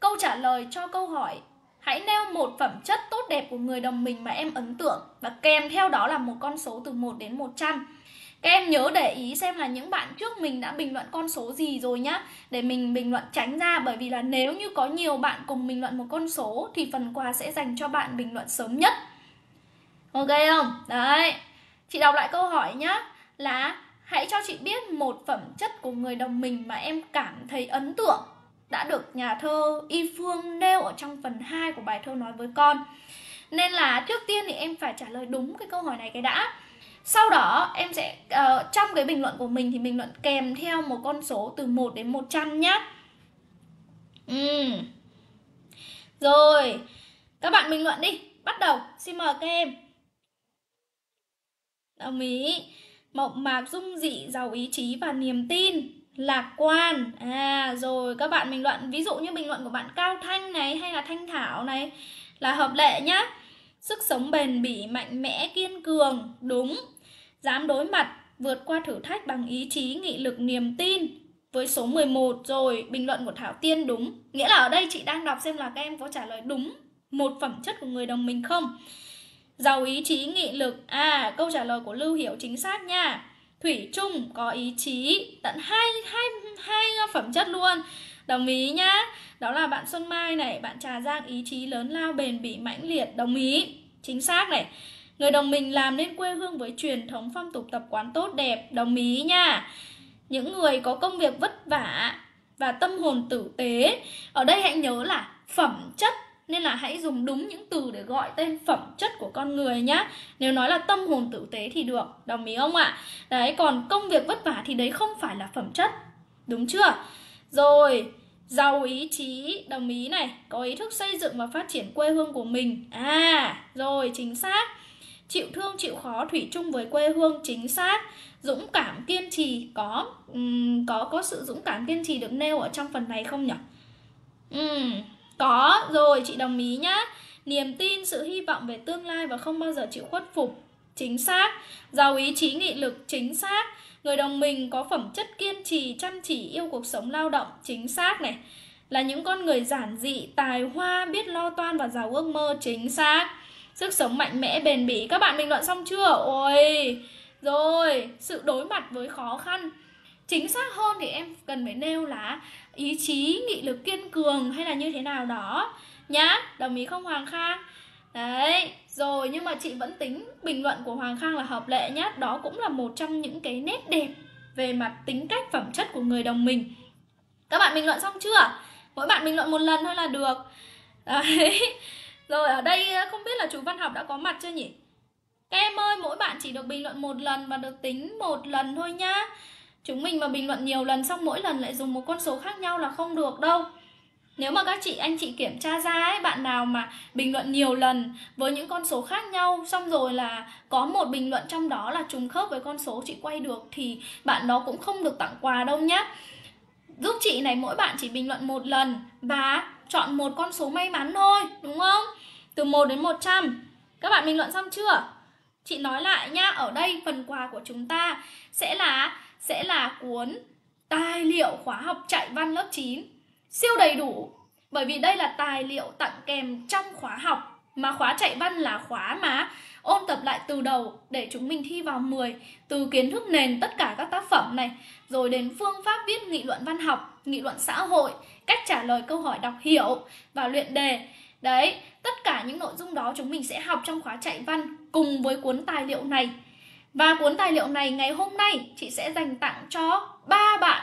câu trả lời cho câu hỏi hãy nêu một phẩm chất tốt đẹp của người đồng mình mà em ấn tượng, và kèm theo đó là một con số từ một đến một trăm. Các em nhớ để ý xem là những bạn trước mình đã bình luận con số gì rồi nhá, để mình bình luận tránh ra. Bởi vì là nếu như có nhiều bạn cùng bình luận một con số thì phần quà sẽ dành cho bạn bình luận sớm nhất. Ok không? Đấy, chị đọc lại câu hỏi nhá. Là hãy cho chị biết một phẩm chất của người đồng mình mà em cảm thấy ấn tượng đã được nhà thơ Y Phương nêu ở trong phần hai của bài thơ Nói Với Con. Nên là trước tiên thì em phải trả lời đúng cái câu hỏi này cái đã. Sau đó em sẽ uh, trong cái bình luận của mình thì bình luận kèm theo một con số từ một đến một trăm nhá. Ừ. Rồi, các bạn bình luận đi, bắt đầu, xin mời các em. Đồng ý. Mộc mạc, dung dị, giàu ý chí và niềm tin, lạc quan. À, rồi các bạn bình luận, ví dụ như bình luận của bạn Cao Thanh này hay là Thanh Thảo này là hợp lệ nhá. Sức sống bền bỉ, mạnh mẽ, kiên cường, đúng. Dám đối mặt, vượt qua thử thách bằng ý chí, nghị lực, niềm tin. Với số mười một rồi, bình luận của Thảo Tiên đúng. Nghĩa là ở đây chị đang đọc xem là các em có trả lời đúng một phẩm chất của người đồng mình không. Giàu ý chí, nghị lực. À, câu trả lời của Lưu Hiểu chính xác nha. Thủy chung có ý chí, tận hai, hai, hai phẩm chất luôn. Đồng ý nhá. Đó là bạn Xuân Mai này, bạn Trà Giang ý chí lớn lao, bền bỉ, mãnh liệt. Đồng ý, chính xác này. Người đồng mình làm nên quê hương với truyền thống phong tục tập quán tốt đẹp. Đồng ý nha. Những người có công việc vất vả và tâm hồn tử tế. Ở đây hãy nhớ là phẩm chất, nên là hãy dùng đúng những từ để gọi tên phẩm chất của con người nhá. Nếu nói là tâm hồn tử tế thì được. Đồng ý không ạ? Đấy, còn công việc vất vả thì đấy không phải là phẩm chất. Đúng chưa? Rồi, giàu ý chí. Đồng ý này. Có ý thức xây dựng và phát triển quê hương của mình. À, rồi, chính xác. Chịu thương, chịu khó, thủy chung với quê hương. Chính xác. Dũng cảm, kiên trì. Có um, có có sự dũng cảm, kiên trì được nêu ở trong phần này không nhỉ? Ừm... Um. Có, rồi chị đồng ý nhá. Niềm tin, sự hy vọng về tương lai và không bao giờ chịu khuất phục. Chính xác. Giàu ý chí, nghị lực. Chính xác. Người đồng mình có phẩm chất kiên trì, chăm chỉ, yêu cuộc sống lao động. Chính xác này. Là những con người giản dị, tài hoa, biết lo toan và giàu ước mơ. Chính xác. Sức sống mạnh mẽ, bền bỉ. Các bạn bình luận xong chưa? Ôi, rồi. Sự đối mặt với khó khăn. Chính xác hơn thì em cần phải nêu là ý chí, nghị lực, kiên cường hay là như thế nào đó nhá. Đồng ý không Hoàng Khang? Đấy, rồi, nhưng mà chị vẫn tính bình luận của Hoàng Khang là hợp lệ nhá. Đó cũng là một trong những cái nét đẹp về mặt tính cách, phẩm chất của người đồng mình. Các bạn bình luận xong chưa? Mỗi bạn bình luận một lần thôi là được. Đấy. Rồi, ở đây không biết là chú Văn Học đã có mặt chưa nhỉ? Các em ơi, mỗi bạn chỉ được bình luận một lần và được tính một lần thôi nhá. Chúng mình mà bình luận nhiều lần xong mỗi lần lại dùng một con số khác nhau là không được đâu. Nếu mà các chị, anh chị kiểm tra ra ấy, bạn nào mà bình luận nhiều lần với những con số khác nhau, xong rồi là có một bình luận trong đó là trùng khớp với con số chị quay được, thì bạn đó cũng không được tặng quà đâu nhá. Giúp chị này, mỗi bạn chỉ bình luận một lần và chọn một con số may mắn thôi, đúng không? Từ một đến một trăm. Các bạn bình luận xong chưa? Chị nói lại nhá, ở đây phần quà của chúng ta sẽ là Sẽ là cuốn tài liệu khóa học chạy văn lớp chín siêu đầy đủ. Bởi vì đây là tài liệu tặng kèm trong khóa học, mà khóa chạy văn là khóa mà ôn tập lại từ đầu để chúng mình thi vào mười. Từ kiến thức nền tất cả các tác phẩm này, rồi đến phương pháp viết nghị luận văn học, nghị luận xã hội, cách trả lời câu hỏi đọc hiểu và luyện đề. Đấy, tất cả những nội dung đó chúng mình sẽ học trong khóa chạy văn cùng với cuốn tài liệu này. Và cuốn tài liệu này ngày hôm nay chị sẽ dành tặng cho ba bạn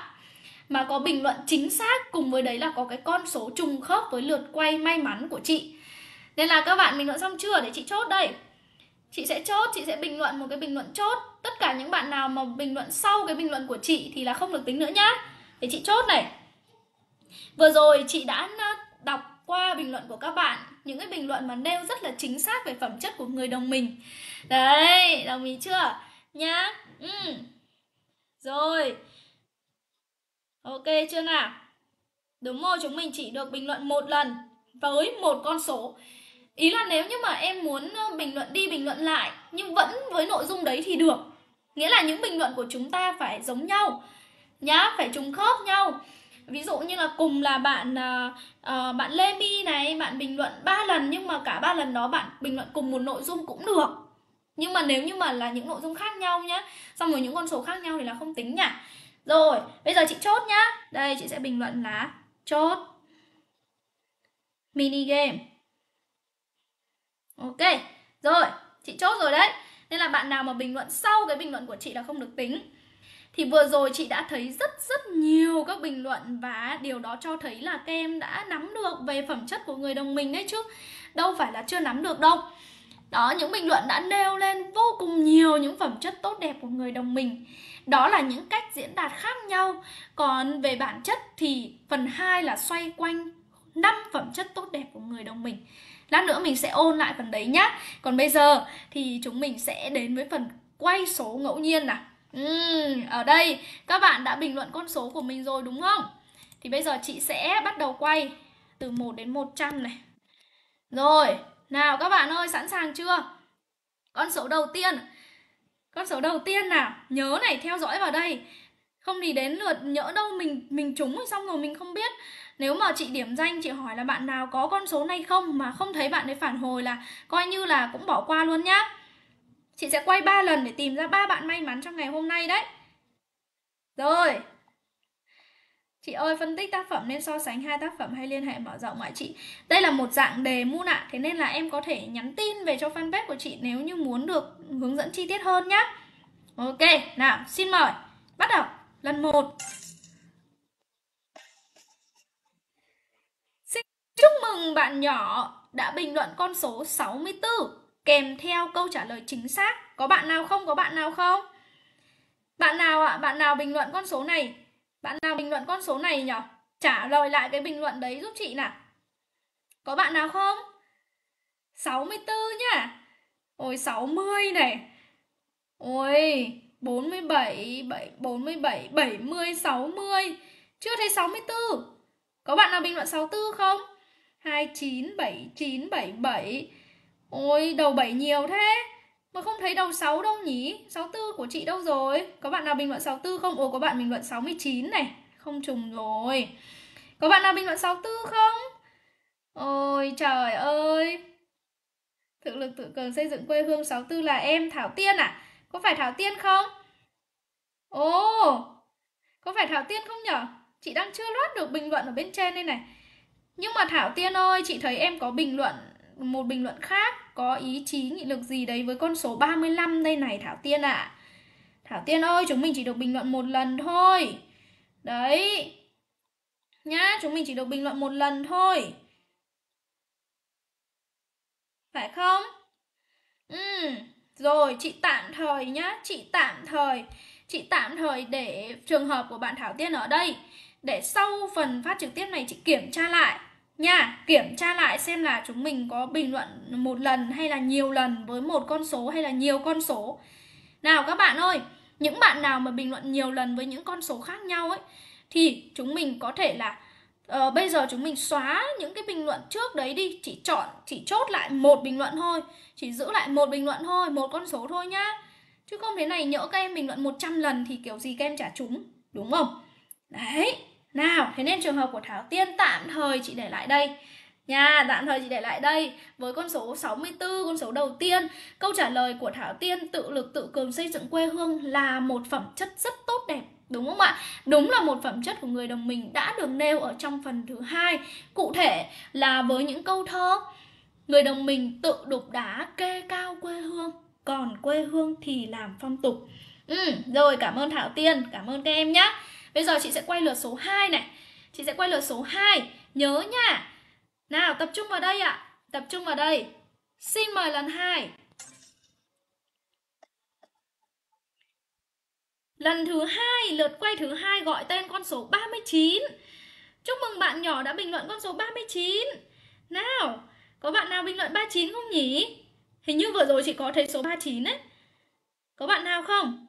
mà có bình luận chính xác, cùng với đấy là có cái con số trùng khớp với lượt quay may mắn của chị. Nên là các bạn bình luận xong chưa để chị chốt đây. Chị sẽ chốt, chị sẽ bình luận một cái bình luận chốt. Tất cả những bạn nào mà bình luận sau cái bình luận của chị thì là không được tính nữa nhá. Để chị chốt này. Vừa rồi chị đã đọc qua bình luận của các bạn, những cái bình luận mà nêu rất là chính xác về phẩm chất của người đồng mình. Đấy, đồng ý chưa? Nhá. Ừ. Rồi. Ok chưa nào? Đúng rồi, chúng mình chỉ được bình luận một lần với một con số. Ý là nếu như mà em muốn bình luận đi bình luận lại nhưng vẫn với nội dung đấy thì được. Nghĩa là những bình luận của chúng ta phải giống nhau nhá, phải trùng khớp nhau. Ví dụ như là cùng là bạn uh, bạn Lê My này, bạn bình luận ba lần nhưng mà cả ba lần đó bạn bình luận cùng một nội dung cũng được. Nhưng mà nếu như mà là những nội dung khác nhau nhá, xong rồi những con số khác nhau thì là không tính nhỉ. Rồi, bây giờ chị chốt nhá. Đây, chị sẽ bình luận là chốt mini game. Ok, rồi, chị chốt rồi đấy. Nên là bạn nào mà bình luận sau cái bình luận của chị là không được tính. Thì vừa rồi chị đã thấy rất rất nhiều các bình luận, và điều đó cho thấy là các em đã nắm được về phẩm chất của người đồng mình đấy chứ. Đâu phải là chưa nắm được đâu. Đó, những bình luận đã nêu lên vô cùng nhiều những phẩm chất tốt đẹp của người đồng mình. Đó là những cách diễn đạt khác nhau. Còn về bản chất thì phần hai là xoay quanh năm phẩm chất tốt đẹp của người đồng mình. Lát nữa mình sẽ ôn lại phần đấy nhá. Còn bây giờ thì chúng mình sẽ đến với phần quay số ngẫu nhiên nào. Ừ, ở đây các bạn đã bình luận con số của mình rồi đúng không? Thì bây giờ chị sẽ bắt đầu quay từ một đến một trăm này. Rồi, nào các bạn ơi, sẵn sàng chưa? Con số đầu tiên. Con số đầu tiên nào, nhớ này, theo dõi vào đây. Không thì đến lượt nhỡ đâu mình mình trúng xong rồi mình không biết. Nếu mà chị điểm danh, chị hỏi là bạn nào có con số này không mà không thấy bạn ấy phản hồi là coi như là cũng bỏ qua luôn nhá. Chị sẽ quay ba lần để tìm ra ba bạn may mắn trong ngày hôm nay đấy. Rồi. Chị ơi, phân tích tác phẩm nên so sánh hai tác phẩm hay liên hệ mở rộng ạ chị? Đây là một dạng đề mun ạ, thế nên là em có thể nhắn tin về cho fanpage của chị nếu như muốn được hướng dẫn chi tiết hơn nhá. Ok, nào, xin mời, bắt đầu lần một. Xin chúc mừng bạn nhỏ đã bình luận con số sáu mươi tư kèm theo câu trả lời chính xác. Có bạn nào không? Có bạn nào không? Bạn nào ạ? Bạn nào bình luận con số này? Bạn nào bình luận con số này nhỉ? Trả lời lại cái bình luận đấy giúp chị nào. Có bạn nào không? sáu mươi tư nhá. Ôi sáu mươi này. Ôi bốn mươi bảy, bốn mươi bảy, bảy mươi, sáu mươi. Chưa thấy sáu mươi tư. Có bạn nào bình luận sáu mươi tư không? hai mươi chín, bảy mươi chín, bảy mươi bảy. Ôi đầu bảy nhiều thế. Mà không thấy đầu sáu đâu nhỉ? sáu mươi tư của chị đâu rồi? Có bạn nào bình luận sáu mươi tư không? Ồ, có bạn bình luận sáu mươi chín này. Không trùng rồi. Có bạn nào bình luận sáu mươi tư không? Ôi trời ơi. Thực lực tự cường xây dựng quê hương, sáu mươi tư là em. Thảo Tiên à? Có phải Thảo Tiên không? Ồ, có phải Thảo Tiên không nhở? Chị đang chưa loát được bình luận ở bên trên đây này. Nhưng mà Thảo Tiên ơi, chị thấy em có bình luận, một bình luận khác, có ý chí nghị lực gì đấy với con số ba mươi lăm đây này Thảo Tiên ạ. À. Thảo Tiên ơi, chúng mình chỉ được bình luận một lần thôi. Đấy. Nhá, chúng mình chỉ được bình luận một lần thôi. Phải không? Ừ, rồi chị tạm thời nhá, chị tạm thời chị tạm thời để trường hợp của bạn Thảo Tiên ở đây để sau phần phát trực tiếp này chị kiểm tra lại. Nha, kiểm tra lại xem là chúng mình có bình luận một lần hay là nhiều lần với một con số hay là nhiều con số. Nào các bạn ơi, những bạn nào mà bình luận nhiều lần với những con số khác nhau ấy thì chúng mình có thể là uh, bây giờ chúng mình xóa những cái bình luận trước đấy đi, chỉ chọn, chỉ chốt lại một bình luận thôi, chỉ giữ lại một bình luận thôi, một con số thôi nhá. Chứ không thế này nhỡ các em bình luận một trăm lần thì kiểu gì các em trả trúng, đúng không? Đấy. Nào, thế nên trường hợp của Thảo Tiên tạm thời chị để lại đây nha, tạm thời chị để lại đây với con số sáu mươi tư, con số đầu tiên. Câu trả lời của Thảo Tiên, tự lực tự cường xây dựng quê hương, là một phẩm chất rất tốt đẹp, đúng không ạ? Đúng là một phẩm chất của người đồng mình đã được nêu ở trong phần thứ hai. Cụ thể là với những câu thơ: người đồng mình tự đục đá kê cao quê hương, còn quê hương thì làm phong tục. Ừ, rồi, cảm ơn Thảo Tiên, cảm ơn các em nhé. Bây giờ chị sẽ quay lượt số hai này. Chị sẽ quay lượt số hai. Nhớ nha. Nào, tập trung vào đây ạ. À. Tập trung vào đây. Xin mời lần hai. Lần thứ hai, lượt quay thứ hai gọi tên con số ba mươi chín. Chúc mừng bạn nhỏ đã bình luận con số ba mươi chín. Nào, có bạn nào bình luận ba mươi chín không nhỉ? Hình như vừa rồi chị có thấy số ba mươi chín đấy. Có bạn nào không?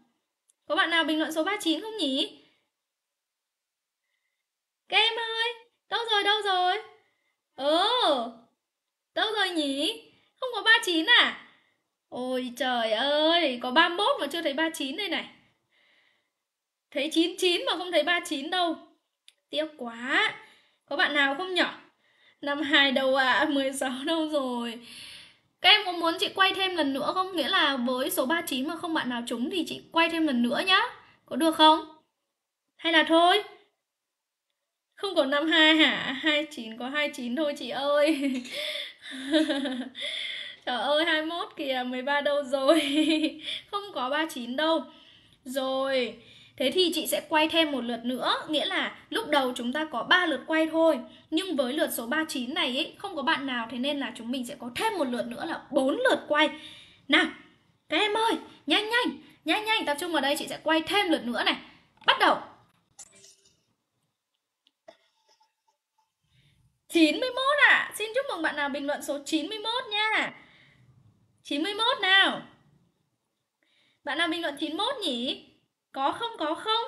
Có bạn nào bình luận số ba mươi chín không nhỉ? Các em ơi, đâu rồi, đâu rồi? Ồ, đâu rồi nhỉ? Không có ba mươi chín à? Ôi trời ơi, có ba mươi mốt mà chưa thấy ba mươi chín đây này. Thấy chín mươi chín mà không thấy ba mươi chín đâu. Tiếc quá. Có bạn nào không nhỉ? năm mươi hai đâu ạ, à, mười sáu đâu rồi? Các em có muốn chị quay thêm lần nữa không? Nghĩa là với số ba mươi chín mà không bạn nào trúng thì chị quay thêm lần nữa nhá. Có được không? Hay là thôi? Không có năm mươi hai hả? hai mươi chín, có hai mươi chín thôi chị ơi. Trời ơi, hai mươi mốt kìa, mười ba đâu rồi? Không có ba mươi chín đâu. Rồi, thế thì chị sẽ quay thêm một lượt nữa. Nghĩa là lúc đầu chúng ta có ba lượt quay thôi. Nhưng với lượt số ba mươi chín này ấy, không có bạn nào. Thế nên là chúng mình sẽ có thêm một lượt nữa là bốn lượt quay. Nào, các em ơi, nhanh nhanh, nhanh nhanh, tập trung vào đây, chị sẽ quay thêm lượt nữa này. Bắt đầu. chín mươi mốt ạ, à. Xin chúc mừng bạn nào bình luận số chín mươi mốt nha. Chín mươi mốt nào. Bạn nào bình luận chín mươi mốt nhỉ? Có không, có không?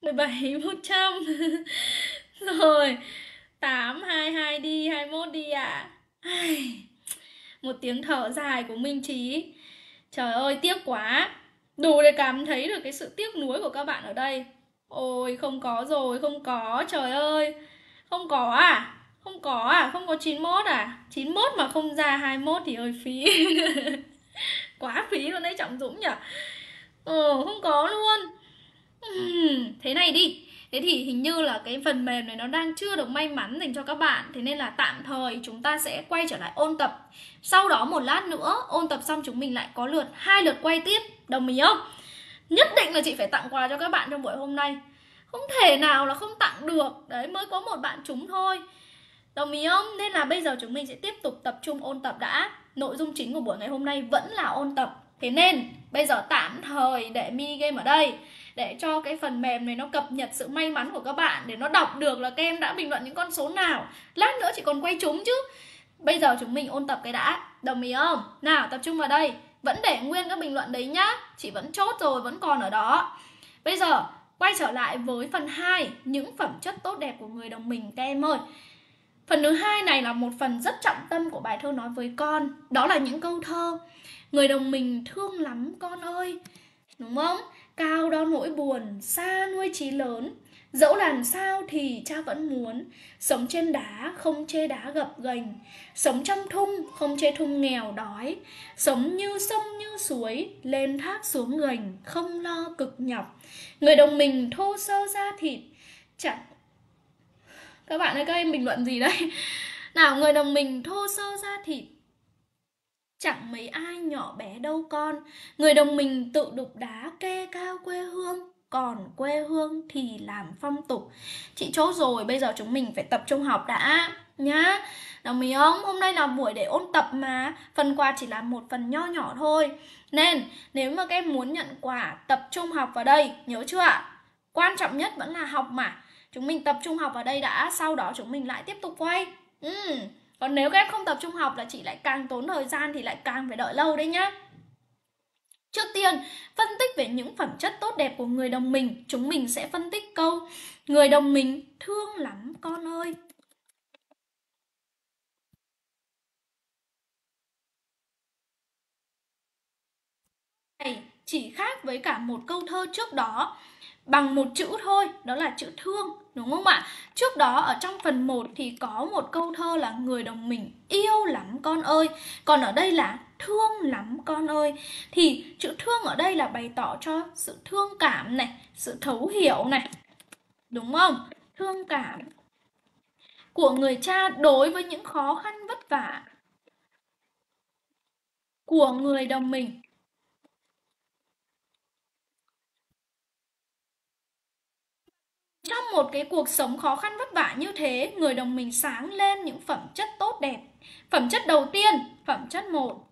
mười bảy, một trăm. Rồi, tám, hai mươi hai đi, hai mươi mốt đi ạ. À. Một tiếng thở dài của Minh Trí. Trời ơi, tiếc quá. Đủ để cảm thấy được cái sự tiếc nuối của các bạn ở đây. Ôi, không có rồi, không có, trời ơi. Không có à? Không có à? Không có chín mốt à? chín mốt mà không ra hai mốt thì hơi phí. Quá phí luôn đấy Trọng Dũng nhỉ. Ờ, không có luôn. uhm, Thế này đi. Thế thì hình như là cái phần mềm này nó đang chưa được may mắn dành cho các bạn. Thế nên là tạm thời chúng ta sẽ quay trở lại ôn tập. Sau đó một lát nữa ôn tập xong chúng mình lại có lượt hai lượt quay tiếp. Đồng ý không? Nhất định là chị phải tặng quà cho các bạn trong buổi hôm nay. Không thể nào là không tặng được. Đấy, mới có một bạn trúng thôi. Đồng ý không? Nên là bây giờ chúng mình sẽ tiếp tục tập trung ôn tập đã. Nội dung chính của buổi ngày hôm nay vẫn là ôn tập. Thế nên bây giờ tạm thời để mini game ở đây, để cho cái phần mềm này nó cập nhật sự may mắn của các bạn, để nó đọc được là các em đã bình luận những con số nào. Lát nữa chị còn quay trúng chứ. Bây giờ chúng mình ôn tập cái đã. Đồng ý không? Nào, tập trung vào đây. Vẫn để nguyên các bình luận đấy nhá. Chị vẫn chốt rồi, vẫn còn ở đó. Bây giờ quay trở lại với phần hai, những phẩm chất tốt đẹp của người đồng mình các em ơi. Phần thứ hai này là một phần rất trọng tâm của bài thơ Nói Với Con. Đó là những câu thơ người đồng mình thương lắm con ơi, đúng không? Cao đo nỗi buồn, xa nuôi chí lớn, dẫu làm sao thì cha vẫn muốn. Sống trên đá không chê đá gập ghềnh, sống trong thung không chê thung nghèo đói. Sống như sông như suối, lên thác xuống ghềnh, không lo cực nhọc. Người đồng mình thô sơ da thịt, chẳng... Các bạn ơi, các em bình luận gì đây? Nào, người đồng mình thô sơ da thịt, chẳng mấy ai nhỏ bé đâu con. Người đồng mình tự đục đá kê cao quê hương, còn quê hương thì làm phong tục. Chị chốt rồi, bây giờ chúng mình phải tập trung học đã nhá. Đồng ý không? Hôm nay là buổi để ôn tập mà. Phần quà chỉ là một phần nho nhỏ thôi. Nên nếu mà các em muốn nhận quà, tập trung học vào đây, nhớ chưa ạ? Quan trọng nhất vẫn là học mà. Chúng mình tập trung học vào đây đã, sau đó chúng mình lại tiếp tục quay. Ừ. Còn nếu các em không tập trung học là chị lại càng tốn thời gian, thì lại càng phải đợi lâu đấy nhá. Trước tiên, phân tích về những phẩm chất tốt đẹp của người đồng mình. Chúng mình sẽ phân tích câu người đồng mình thương lắm con ơi. Này chỉ khác với cả một câu thơ trước đó bằng một chữ thôi, đó là chữ thương, đúng không ạ? Trước đó ở trong phần một thì có một câu thơ là người đồng mình yêu lắm con ơi, còn ở đây là thương lắm con ơi. Thì chữ thương ở đây là bày tỏ cho sự thương cảm này, sự thấu hiểu này, đúng không? Thương cảm của người cha đối với những khó khăn vất vả của người đồng mình. Trong một cái cuộc sống khó khăn vất vả như thế, người đồng mình sáng lên những phẩm chất tốt đẹp. Phẩm chất đầu tiên, phẩm chất một,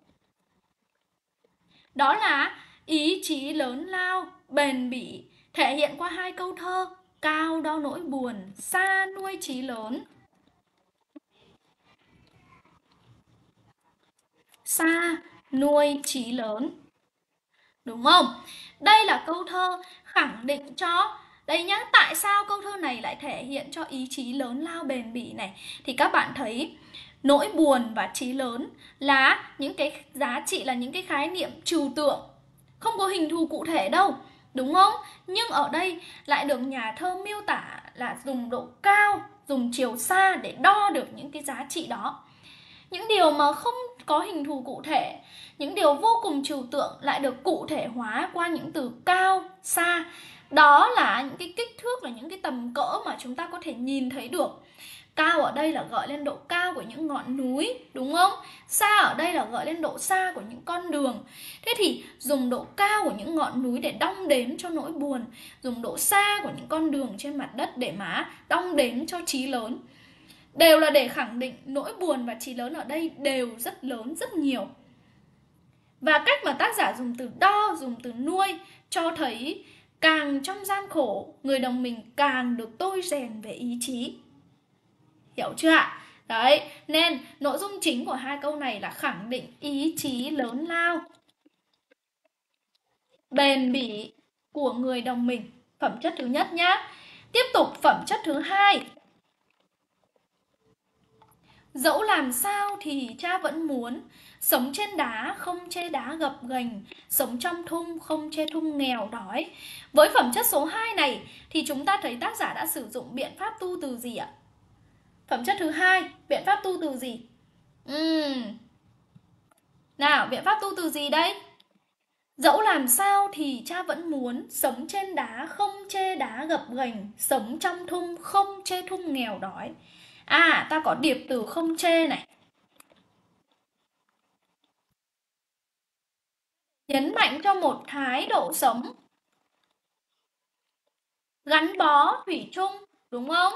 đó là ý chí lớn lao, bền bỉ, thể hiện qua hai câu thơ cao đo nỗi buồn, xa nuôi chí lớn. Xa nuôi chí lớn, đúng không? Đây là câu thơ khẳng định cho... Đây nhá, tại sao câu thơ này lại thể hiện cho ý chí lớn lao bền bỉ này? Thì các bạn thấy nỗi buồn và chí lớn là những cái giá trị, là những cái khái niệm trừu tượng, không có hình thù cụ thể đâu, đúng không? Nhưng ở đây lại được nhà thơ miêu tả là dùng độ cao, dùng chiều xa để đo được những cái giá trị đó. Những điều mà không có hình thù cụ thể, những điều vô cùng trừu tượng lại được cụ thể hóa qua những từ cao, xa. Đó là những cái kích thước, là những cái tầm cỡ mà chúng ta có thể nhìn thấy được. Cao ở đây là gợi lên độ cao của những ngọn núi, đúng không? Xa ở đây là gợi lên độ xa của những con đường. Thế thì dùng độ cao của những ngọn núi để đong đếm cho nỗi buồn, dùng độ xa của những con đường trên mặt đất để mà đong đếm cho chí lớn. Đều là để khẳng định nỗi buồn và chí lớn ở đây đều rất lớn, rất nhiều. Và cách mà tác giả dùng từ đo, dùng từ nuôi cho thấy càng trong gian khổ, người đồng mình càng được tôi rèn về ý chí. Hiểu chưa ạ? Đấy, nên nội dung chính của hai câu này là khẳng định ý chí lớn lao, bền bỉ của người đồng mình. Phẩm chất thứ nhất nhá. Tiếp tục phẩm chất thứ hai. Dẫu làm sao thì cha vẫn muốn sống trên đá không chê đá gập ghềnh, sống trong thung không chê thung nghèo đói. Với phẩm chất số hai này thì chúng ta thấy tác giả đã sử dụng biện pháp tu từ gì ạ? Phẩm chất thứ hai, biện pháp tu từ gì? Uhm. Nào, biện pháp tu từ gì đây? Dẫu làm sao thì cha vẫn muốn sống trên đá không chê đá gập ghềnh, sống trong thung không chê thung nghèo đói. À, ta có điệp từ không chê này. Nhấn mạnh cho một thái độ sống gắn bó thủy chung, đúng không?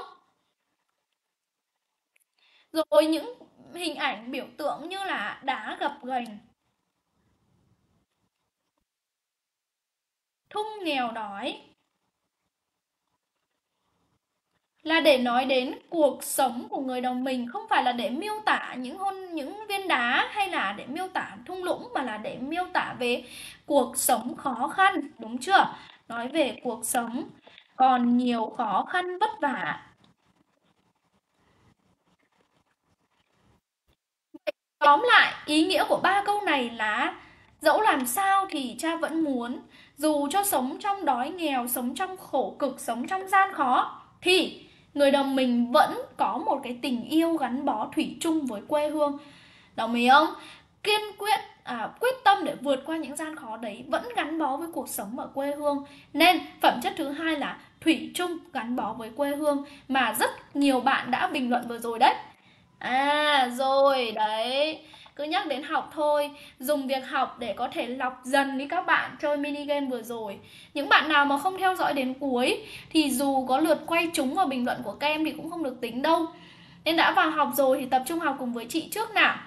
Rồi những hình ảnh biểu tượng như là đá gập ghềnh, thung nghèo đói là để nói đến cuộc sống của người đồng mình, không phải là để miêu tả những hôn những viên đá hay là để miêu tả thung lũng, mà là để miêu tả về cuộc sống khó khăn, đúng chưa? Nói về cuộc sống còn nhiều khó khăn vất vả. Tóm lại, ý nghĩa của ba câu này là dẫu làm sao thì cha vẫn muốn, dù cho sống trong đói nghèo, sống trong khổ cực, sống trong gian khó, thì người đồng mình vẫn có một cái tình yêu gắn bó thủy chung với quê hương. Đồng ý không? Kiên quyết, à, quyết tâm để vượt qua những gian khó đấy, vẫn gắn bó với cuộc sống ở quê hương. Nên phẩm chất thứ hai là thủy chung gắn bó với quê hương, mà rất nhiều bạn đã bình luận vừa rồi đấy. À rồi đấy, cứ nhắc đến học thôi, dùng việc học để có thể lọc dần với các bạn chơi mini game vừa rồi. Những bạn nào mà không theo dõi đến cuối thì dù có lượt quay trúng vào bình luận của các em thì cũng không được tính đâu. Nên đã vào học rồi thì tập trung học cùng với chị trước nào.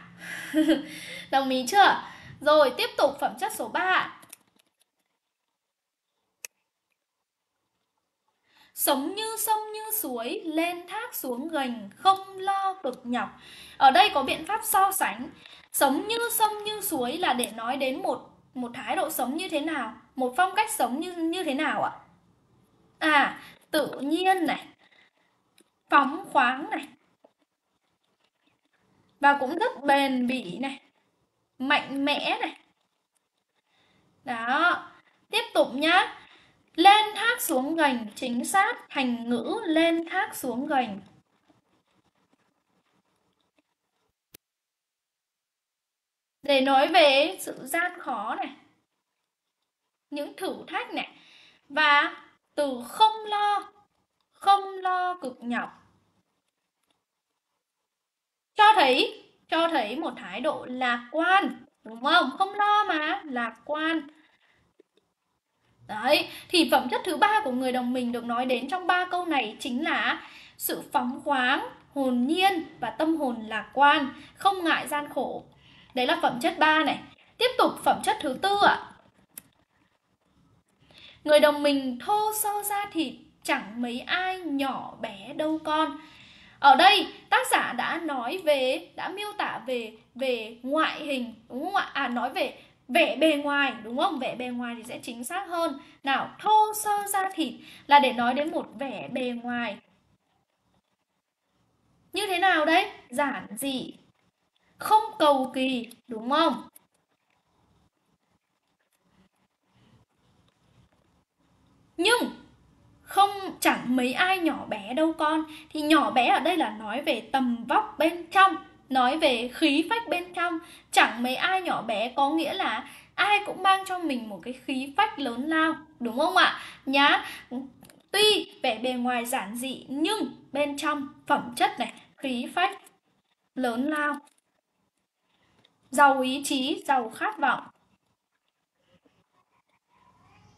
Đồng ý chưa? Rồi tiếp tục phẩm chất số ba. Sống như sông như suối, lên thác xuống ghềnh, không lo cực nhọc. Ở đây có biện pháp so sánh. Sống như sông như suối là để nói đến một một thái độ sống như thế nào, một phong cách sống như như thế nào ạ? À, tự nhiên này, phóng khoáng này, và cũng rất bền bỉ này, mạnh mẽ này. Đó, tiếp tục nhá. Lên thác xuống ghềnh, chính xác thành ngữ lên thác xuống ghềnh. Để nói về sự gian khó này, những thử thách này, và từ không lo, không lo cực nhọc. Cho thấy, cho thấy một thái độ lạc quan, đúng không? Không lo mà, lạc quan. Đấy, thì phẩm chất thứ ba của người đồng mình được nói đến trong ba câu này chính là sự phóng khoáng, hồn nhiên và tâm hồn lạc quan, không ngại gian khổ. Đấy là phẩm chất ba này. Tiếp tục phẩm chất thứ tư ạ. Người đồng mình thô sơ da thịt, chẳng mấy ai nhỏ bé đâu con. Ở đây tác giả đã nói về, đã miêu tả về về ngoại hình, đúng không ạ? À, nói về vẻ bề ngoài, đúng không? Vẻ bề ngoài thì sẽ chính xác hơn. Nào, thô sơ da thịt là để nói đến một vẻ bề ngoài như thế nào đấy? Giản dị, không cầu kỳ, đúng không? Nhưng không chẳng mấy ai nhỏ bé đâu con, thì nhỏ bé ở đây là nói về tầm vóc bên trong, nói về khí phách bên trong. Chẳng mấy ai nhỏ bé có nghĩa là ai cũng mang cho mình một cái khí phách lớn lao, đúng không ạ? Nhá. Tuy vẻ bề ngoài giản dị nhưng bên trong phẩm chất này, khí phách lớn lao, giàu ý chí, giàu khát vọng.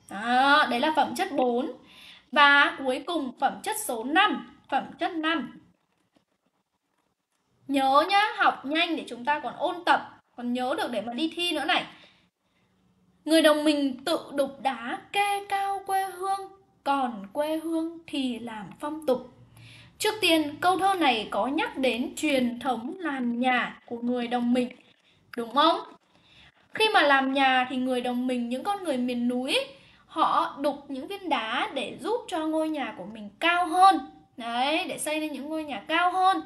Đó, đấy là phẩm chất bốn. Và cuối cùng phẩm chất số năm. Phẩm chất năm. Nhớ nhá, học nhanh để chúng ta còn ôn tập, còn nhớ được để mà đi thi nữa này. Người đồng mình tự đục đá kê cao quê hương, còn quê hương thì làm phong tục. Trước tiên, câu thơ này có nhắc đến truyền thống làm nhà của người đồng mình, đúng không? Khi mà làm nhà thì người đồng mình, những con người miền núi, họ đục những viên đá để giúp cho ngôi nhà của mình cao hơn. Đấy, để xây nên những ngôi nhà cao hơn.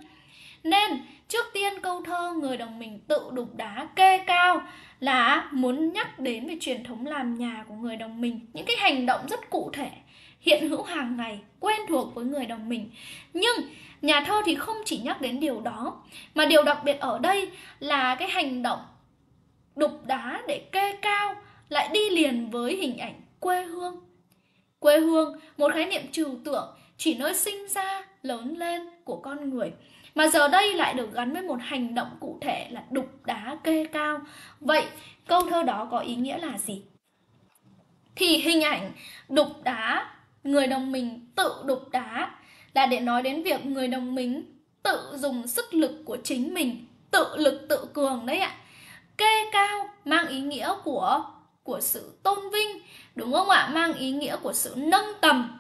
Nên Trước tiên câu thơ Người Đồng Mình Tự Đục Đá Kê Cao là muốn nhắc đến về truyền thống làm nhà của người đồng mình, những cái hành động rất cụ thể, hiện hữu hàng ngày, quen thuộc với người đồng mình. Nhưng nhà thơ thì không chỉ nhắc đến điều đó, mà điều đặc biệt ở đây là cái hành động đục đá để kê cao lại đi liền với hình ảnh quê hương. Quê hương, một khái niệm trừu tượng, chỉ nơi sinh ra, lớn lên của con người, mà giờ đây lại được gắn với một hành động cụ thể là đục đá kê cao. Vậy câu thơ đó có ý nghĩa là gì? Thì hình ảnh đục đá, người đồng mình tự đục đá là để nói đến việc người đồng mình tự dùng sức lực của chính mình, tự lực tự cường đấy ạ. Kê cao mang ý nghĩa của của sự tôn vinh, đúng không ạ? Mang ý nghĩa của sự nâng tầm.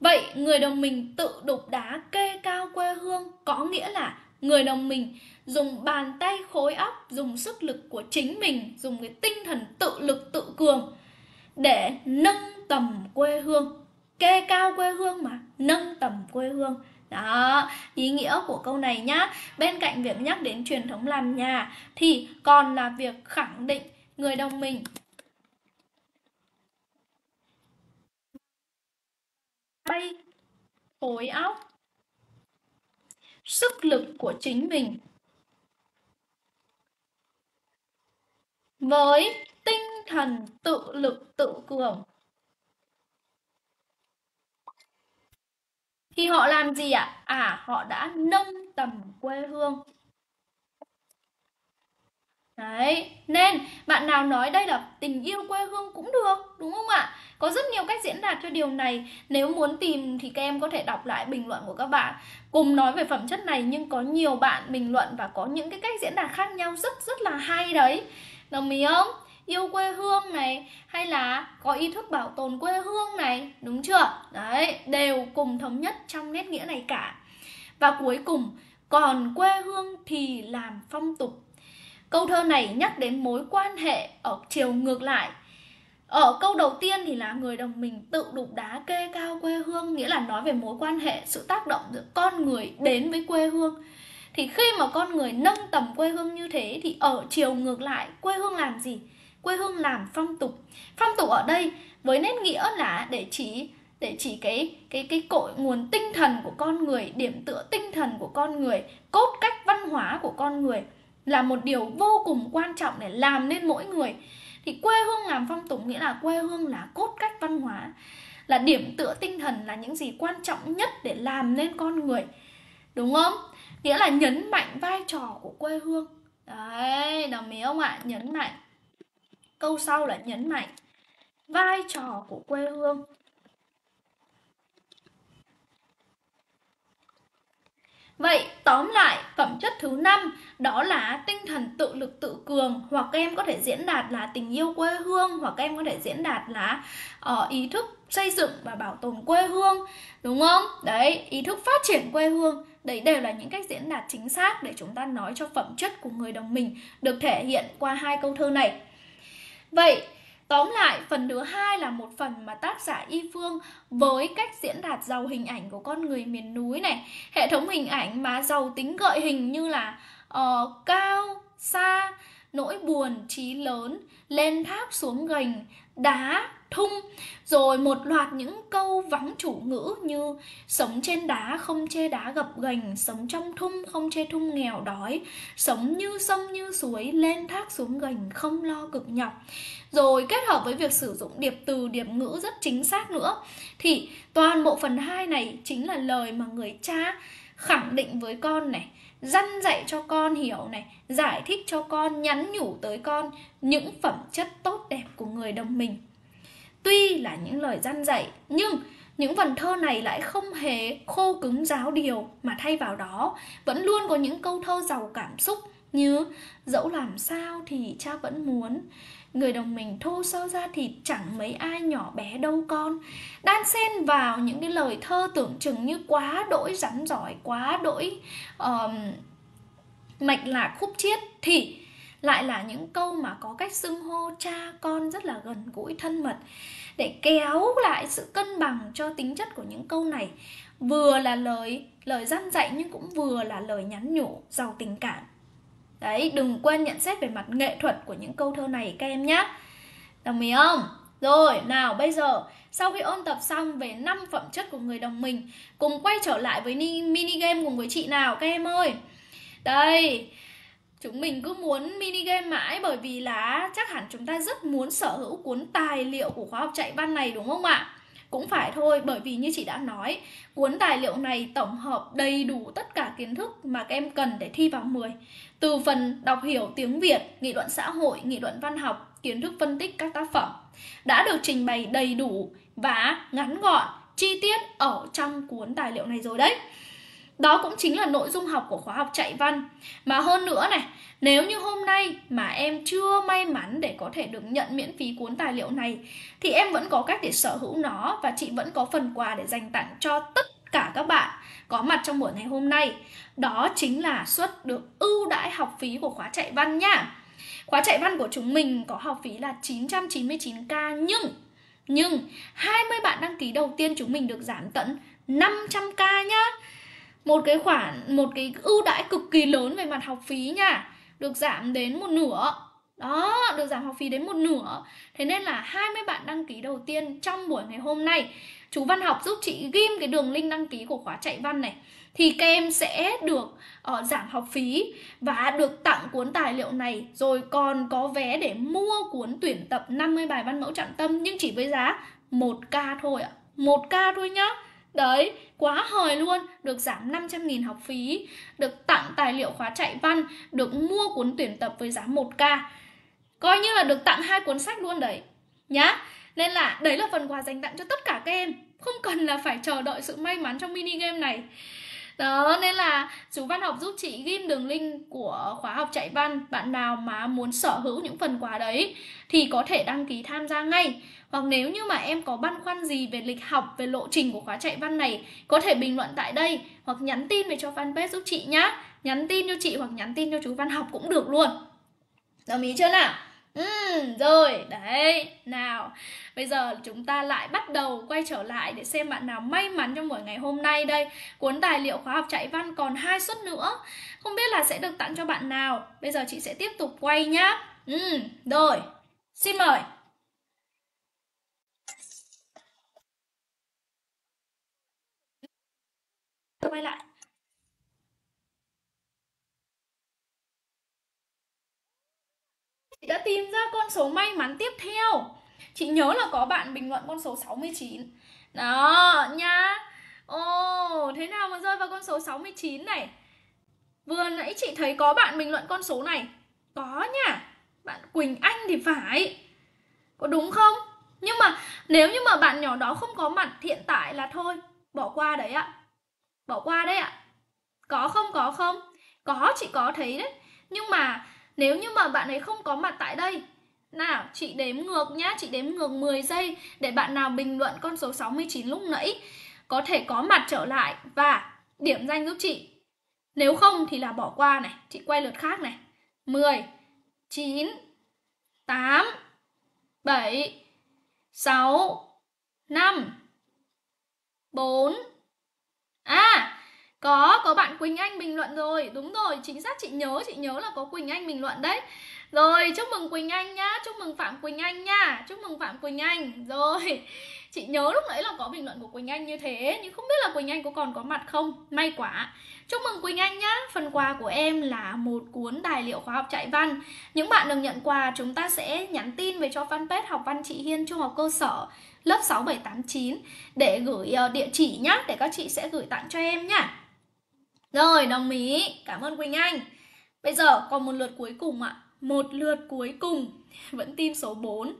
Vậy người đồng mình tự đục đá kê cao quê hương có nghĩa là người đồng mình dùng bàn tay khối óc, dùng sức lực của chính mình, dùng cái tinh thần tự lực tự cường để nâng tầm quê hương. Kê cao quê hương mà, nâng tầm quê hương. Đó, ý nghĩa của câu này nhá. Bên cạnh việc nhắc đến truyền thống làm nhà thì còn là việc khẳng định người đồng mình tay, khối óc, sức lực của chính mình với tinh thần tự lực tự cường. Thì họ làm gì ạ? À, họ đã nâng tầm quê hương. Đấy, nên bạn nào nói đây là tình yêu quê hương cũng được, đúng không ạ? Có rất nhiều cách diễn đạt cho điều này. Nếu muốn tìm thì các em có thể đọc lại bình luận của các bạn cùng nói về phẩm chất này, nhưng có nhiều bạn bình luận và có những cái cách diễn đạt khác nhau rất rất là hay đấy. Đồng ý không? Yêu quê hương này, hay là có ý thức bảo tồn quê hương này, đúng chưa? Đấy, đều cùng thống nhất trong nét nghĩa này cả. Và cuối cùng, còn quê hương thì làm phong tục. Câu thơ này nhắc đến mối quan hệ ở chiều ngược lại. Ở câu đầu tiên thì là người đồng mình tự đục đá kê cao quê hương, nghĩa là nói về mối quan hệ, sự tác động giữa con người đến với quê hương. Thì khi mà con người nâng tầm quê hương như thế thì ở chiều ngược lại, quê hương làm gì? Quê hương làm phong tục. Phong tục ở đây với nét nghĩa là để chỉ để chỉ cái cái cái cội nguồn tinh thần của con người, điểm tựa tinh thần của con người, cốt cách văn hóa của con người là một điều vô cùng quan trọng để làm nên mỗi người. Thì quê hương làm phong tục nghĩa là quê hương là cốt cách văn hóa, là điểm tựa tinh thần, là những gì quan trọng nhất để làm nên con người, đúng không? Nghĩa là nhấn mạnh vai trò của quê hương. Đấy, đồng ý không ạ? Nhấn mạnh. Câu sau là nhấn mạnh vai trò của quê hương. Vậy tóm lại, phẩm chất thứ năm đó là tinh thần tự lực tự cường, hoặc các em có thể diễn đạt là tình yêu quê hương, hoặc các em có thể diễn đạt là uh, ý thức xây dựng và bảo tồn quê hương, đúng không? Đấy, ý thức phát triển quê hương, đấy đều là những cách diễn đạt chính xác để chúng ta nói cho phẩm chất của người đồng mình được thể hiện qua hai câu thơ này. Vậy tóm lại, phần thứ hai là một phần mà tác giả Y Phương với cách diễn đạt giàu hình ảnh của con người miền núi này, hệ thống hình ảnh mà giàu tính gợi hình như là uh, cao, xa, nỗi buồn, trí lớn, lên thác xuống gành, đá, thung, rồi một loạt những câu vắng chủ ngữ như sống trên đá không chê đá gập ghềnh, sống trong thung không chê thung nghèo đói, sống như sông như suối, lên thác xuống gành không lo cực nhọc. Rồi kết hợp với việc sử dụng điệp từ, điệp ngữ rất chính xác nữa, thì toàn bộ phần hai này chính là lời mà người cha khẳng định với con này, dăn dạy cho con hiểu này, giải thích cho con, nhắn nhủ tới con những phẩm chất tốt đẹp của người đồng mình. Tuy là những lời dăn dạy, nhưng những vần thơ này lại không hề khô cứng giáo điều, mà thay vào đó vẫn luôn có những câu thơ giàu cảm xúc như dẫu làm sao thì cha vẫn muốn, người đồng mình thô sơ ra thịt chẳng mấy ai nhỏ bé đâu con, đan xen vào những cái lời thơ tưởng chừng như quá đỗi rắn giỏi, quá đỗi uh, mạch lạc khúc chiết, thì lại là những câu mà có cách xưng hô cha con rất là gần gũi thân mật, để kéo lại sự cân bằng cho tính chất của những câu này. Vừa là lời lời răn dạy nhưng cũng vừa là lời nhắn nhủ giàu tình cảm. Đấy, đừng quên nhận xét về mặt nghệ thuật của những câu thơ này các em nhé. Đồng ý không? Rồi, nào bây giờ sau khi ôn tập xong về năm phẩm chất của người đồng mình, cùng quay trở lại với mini game cùng với chị nào các em ơi. Đây, chúng mình cứ muốn mini game mãi bởi vì là chắc hẳn chúng ta rất muốn sở hữu cuốn tài liệu của khóa học chạy văn này đúng không ạ? Cũng phải thôi, bởi vì như chị đã nói, cuốn tài liệu này tổng hợp đầy đủ tất cả kiến thức mà các em cần để thi vào mười. Từ phần đọc hiểu tiếng Việt, nghị luận xã hội, nghị luận văn học, kiến thức phân tích các tác phẩm đã được trình bày đầy đủ và ngắn gọn, chi tiết ở trong cuốn tài liệu này rồi đấy. Đó cũng chính là nội dung học của khóa học chạy văn. Mà hơn nữa này, nếu như hôm nay mà em chưa may mắn để có thể được nhận miễn phí cuốn tài liệu này thì em vẫn có cách để sở hữu nó, và chị vẫn có phần quà để dành tặng cho tất cả các bạn có mặt trong buổi ngày hôm nay. Đó chính là suất được ưu đãi học phí của khóa chạy văn nha. Khóa chạy văn của chúng mình có học phí là chín trăm chín mươi chín k, nhưng nhưng hai mươi bạn đăng ký đầu tiên chúng mình được giảm tận năm trăm k nhá. Một cái khoản, một cái ưu đãi cực kỳ lớn về mặt học phí nha. Được giảm đến một nửa. Đó, được giảm học phí đến một nửa. Thế nên là hai mươi bạn đăng ký đầu tiên trong buổi ngày hôm nay, chú Văn Học giúp chị ghim cái đường link đăng ký của khóa chạy văn này, thì các em sẽ được uh, giảm học phí và được tặng cuốn tài liệu này. Rồi còn có vé để mua cuốn tuyển tập năm mươi bài văn mẫu trọng tâm, nhưng chỉ với giá một k thôi ạ. một k thôi nhá. Đấy, quá hời luôn, được giảm năm trăm nghìn học phí, được tặng tài liệu khóa chạy văn, được mua cuốn tuyển tập với giá một k. Coi như là được tặng hai cuốn sách luôn đấy nhá. Nên là đấy là phần quà dành tặng cho tất cả các em, không cần là phải chờ đợi sự may mắn trong mini game này. Đó, nên là chú Văn Học giúp chị ghim đường link của khóa học chạy văn. Bạn nào mà muốn sở hữu những phần quà đấy thì có thể đăng ký tham gia ngay. Hoặc nếu như mà em có băn khoăn gì về lịch học, về lộ trình của khóa chạy văn này, có thể bình luận tại đây hoặc nhắn tin về cho fanpage giúp chị nhá. Nhắn tin cho chị hoặc nhắn tin cho chú Văn Học cũng được luôn. Đồng ý chưa nào? Ừ, rồi, đấy, nào. Bây giờ chúng ta lại bắt đầu quay trở lại để xem bạn nào may mắn trong buổi ngày hôm nay đây. Cuốn tài liệu khóa học chạy văn còn hai suất nữa, không biết là sẽ được tặng cho bạn nào. Bây giờ chị sẽ tiếp tục quay nhá. Ừ, rồi, xin mời. Quay lại. Chị đã tìm ra con số may mắn tiếp theo. Chị nhớ là có bạn bình luận con số sáu mươi chín. Đó nhá. Ồ, thế nào mà rơi vào con số sáu mươi chín này? Vừa nãy chị thấy có bạn bình luận con số này. Có nha, bạn Quỳnh Anh thì phải. Có đúng không? Nhưng mà nếu như mà bạn nhỏ đó không có mặt hiện tại là thôi, bỏ qua đấy ạ. Bỏ qua đấy ạ. Có không, có không? Có, chị có thấy đấy. Nhưng mà nếu như mà bạn ấy không có mặt tại đây, nào, chị đếm ngược nhá. Chị đếm ngược mười giây để bạn nào bình luận con số sáu mươi chín lúc nãy có thể có mặt trở lại và điểm danh giúp chị. Nếu không thì là bỏ qua này. Chị quay lượt khác này. Mười, chín, tám, bảy, sáu, năm, bốn. À, có, có bạn Quỳnh Anh bình luận rồi. Đúng rồi, chính xác, chị nhớ, chị nhớ là có Quỳnh Anh bình luận đấy. Rồi, chúc mừng Quỳnh Anh nhá, chúc mừng Phạm Quỳnh Anh nhá, chúc mừng Phạm Quỳnh Anh. Rồi, chị nhớ lúc nãy là có bình luận của Quỳnh Anh như thế, nhưng không biết là Quỳnh Anh có còn có mặt không? May quá. Chúc mừng Quỳnh Anh nhá, phần quà của em là một cuốn tài liệu khóa học chạy văn. Những bạn được nhận quà chúng ta sẽ nhắn tin về cho fanpage Học Văn Chị Hiên Trung học cơ sở lớp sáu bảy tám chín để gửi địa chỉ nhá, để các chị sẽ gửi tặng cho em nhá. Rồi, đồng ý. Cảm ơn Quỳnh Anh. Bây giờ còn một lượt cuối cùng ạ. Một lượt cuối cùng. Vẫn tin số bốn.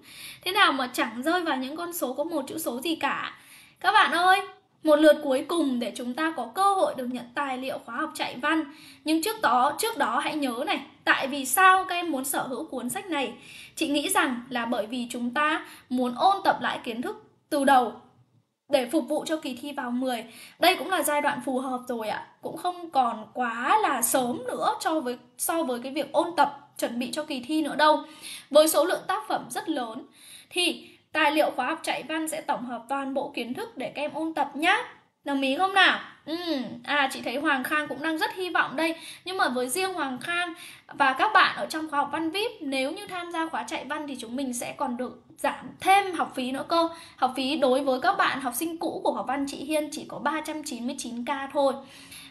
Thế nào mà chẳng rơi vào những con số có một chữ số gì cả. Các bạn ơi, một lượt cuối cùng để chúng ta có cơ hội được nhận tài liệu khóa học chạy văn. Nhưng trước đó, trước đó hãy nhớ này, tại vì sao các em muốn sở hữu cuốn sách này? Chị nghĩ rằng là bởi vì chúng ta muốn ôn tập lại kiến thức từ đầu để phục vụ cho kỳ thi vào mười. Đây cũng là giai đoạn phù hợp rồi ạ. Cũng không còn quá là sớm nữa so với, so với cái việc ôn tập chuẩn bị cho kỳ thi nữa đâu. Với số lượng tác phẩm rất lớn thì tài liệu khóa học chạy văn sẽ tổng hợp toàn bộ kiến thức để các em ôn tập nhá. Đồng ý không nào? Ừ. À, chị thấy Hoàng Khang cũng đang rất hy vọng đây. Nhưng mà với riêng Hoàng Khang và các bạn ở trong khóa học văn víp, nếu như tham gia khóa chạy văn thì chúng mình sẽ còn được giảm thêm học phí nữa cơ. Học phí đối với các bạn học sinh cũ của Học Văn chị Hiên chỉ có ba trăm chín mươi chín k thôi.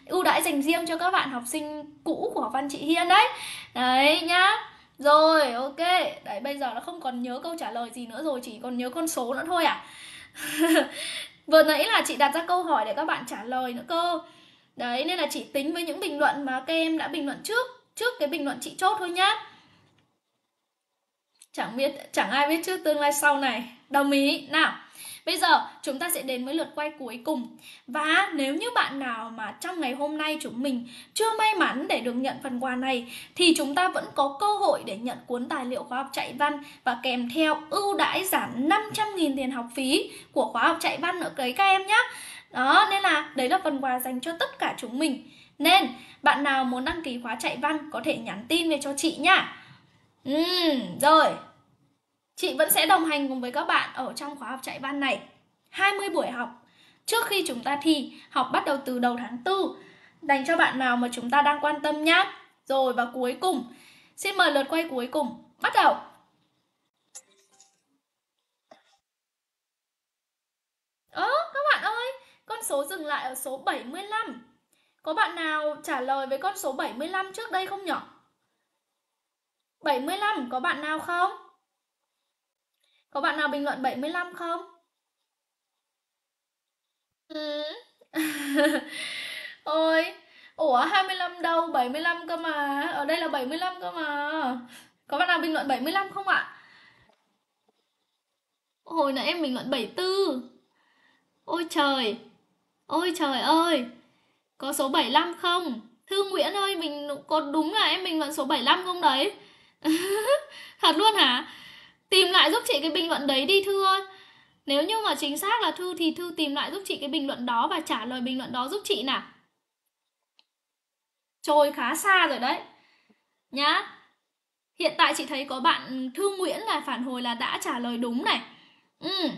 Ưu đãi dành riêng cho các bạn học sinh cũ của Học Văn chị Hiên đấy. Đấy nhá. Rồi, ok. Đấy, bây giờ nó không còn nhớ câu trả lời gì nữa rồi, chỉ còn nhớ con số nữa thôi à? Vừa nãy là chị đặt ra câu hỏi để các bạn trả lời nữa cơ. Đấy, nên là chị tính với những bình luận mà các em đã bình luận trước Trước cái bình luận chị chốt thôi nhá. Chẳng biết, chẳng ai biết trước tương lai sau này. Đồng ý. Nào, bây giờ chúng ta sẽ đến với lượt quay cuối cùng. Và nếu như bạn nào mà trong ngày hôm nay chúng mình chưa may mắn để được nhận phần quà này thì chúng ta vẫn có cơ hội để nhận cuốn tài liệu khóa học chạy văn và kèm theo ưu đãi giảm năm trăm nghìn tiền học phí của khóa học chạy văn ở đấy các em nhé. Đó, nên là đấy là phần quà dành cho tất cả chúng mình. Nên bạn nào muốn đăng ký khóa chạy văn có thể nhắn tin về cho chị nhá. Ừ, rồi. Chị vẫn sẽ đồng hành cùng với các bạn ở trong khóa học chạy văn này. hai mươi buổi học trước khi chúng ta thi, học bắt đầu từ đầu tháng tư. Dành cho bạn nào mà chúng ta đang quan tâm nhá. Rồi, và cuối cùng, xin mời lượt quay cuối cùng. Bắt đầu! Ơ, các bạn ơi! Con số dừng lại ở số bảy mươi lăm. Có bạn nào trả lời với con số bảy mươi lăm trước đây không nhỉ? bảy mươi lăm, có bạn nào không? Có bạn nào bình luận bảy mươi lăm không? Ừ. Ôi, ủa hai mươi lăm đâu, bảy mươi lăm cơ mà. Ở đây là bảy mươi lăm cơ mà. Có bạn nào bình luận bảy mươi lăm không ạ? Hồi nãy em bình luận bảy mươi tư. Ôi trời. Ôi trời ơi. Có số bảy mươi lăm không? Thư Nguyễn ơi, mình có đúng là em bình luận số bảy mươi lăm không đấy? Thật luôn hả? Tìm lại giúp chị cái bình luận đấy đi Thư ơi. Nếu như mà chính xác là Thư thì Thư tìm lại giúp chị cái bình luận đó và trả lời bình luận đó giúp chị nào. Trôi khá xa rồi đấy nhá. Hiện tại chị thấy có bạn Thư Nguyễn là phản hồi là đã trả lời đúng này. Ừ.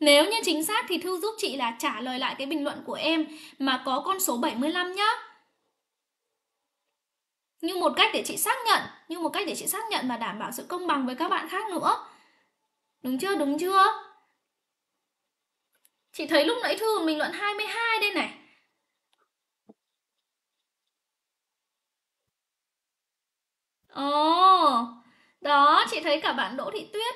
Nếu như chính xác thì Thư giúp chị là trả lời lại cái bình luận của em mà có con số bảy mươi lăm nhá. Như một cách để chị xác nhận, như một cách để chị xác nhận và đảm bảo sự công bằng với các bạn khác nữa. Đúng chưa? Đúng chưa? Chị thấy lúc nãy Thư bình luận hai mươi hai đây này. Ồ, đó, chị thấy cả bạn Đỗ Thị Tuyết.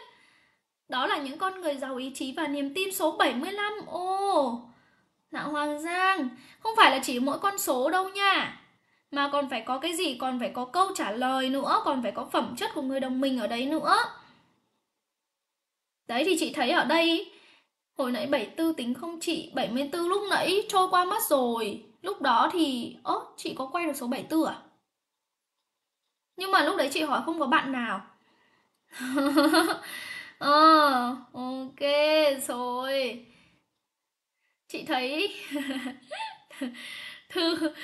Đó là những con người giàu ý chí và niềm tin số bảy mươi lăm. Ồ, Nạo Hoàng Giang. Không phải là chỉ mỗi con số đâu nha, mà còn phải có cái gì, còn phải có câu trả lời nữa, còn phải có phẩm chất của người đồng minh ở đấy nữa. Đấy thì chị thấy ở đây, hồi nãy bảy mươi tư tính không chị, bảy mươi tư lúc nãy trôi qua mất rồi. Lúc đó thì, ớ, chị có quay được số bảy mươi tư à? Nhưng mà lúc đấy chị hỏi không có bạn nào. Ờ, à, ok rồi. Chị thấy... Thư...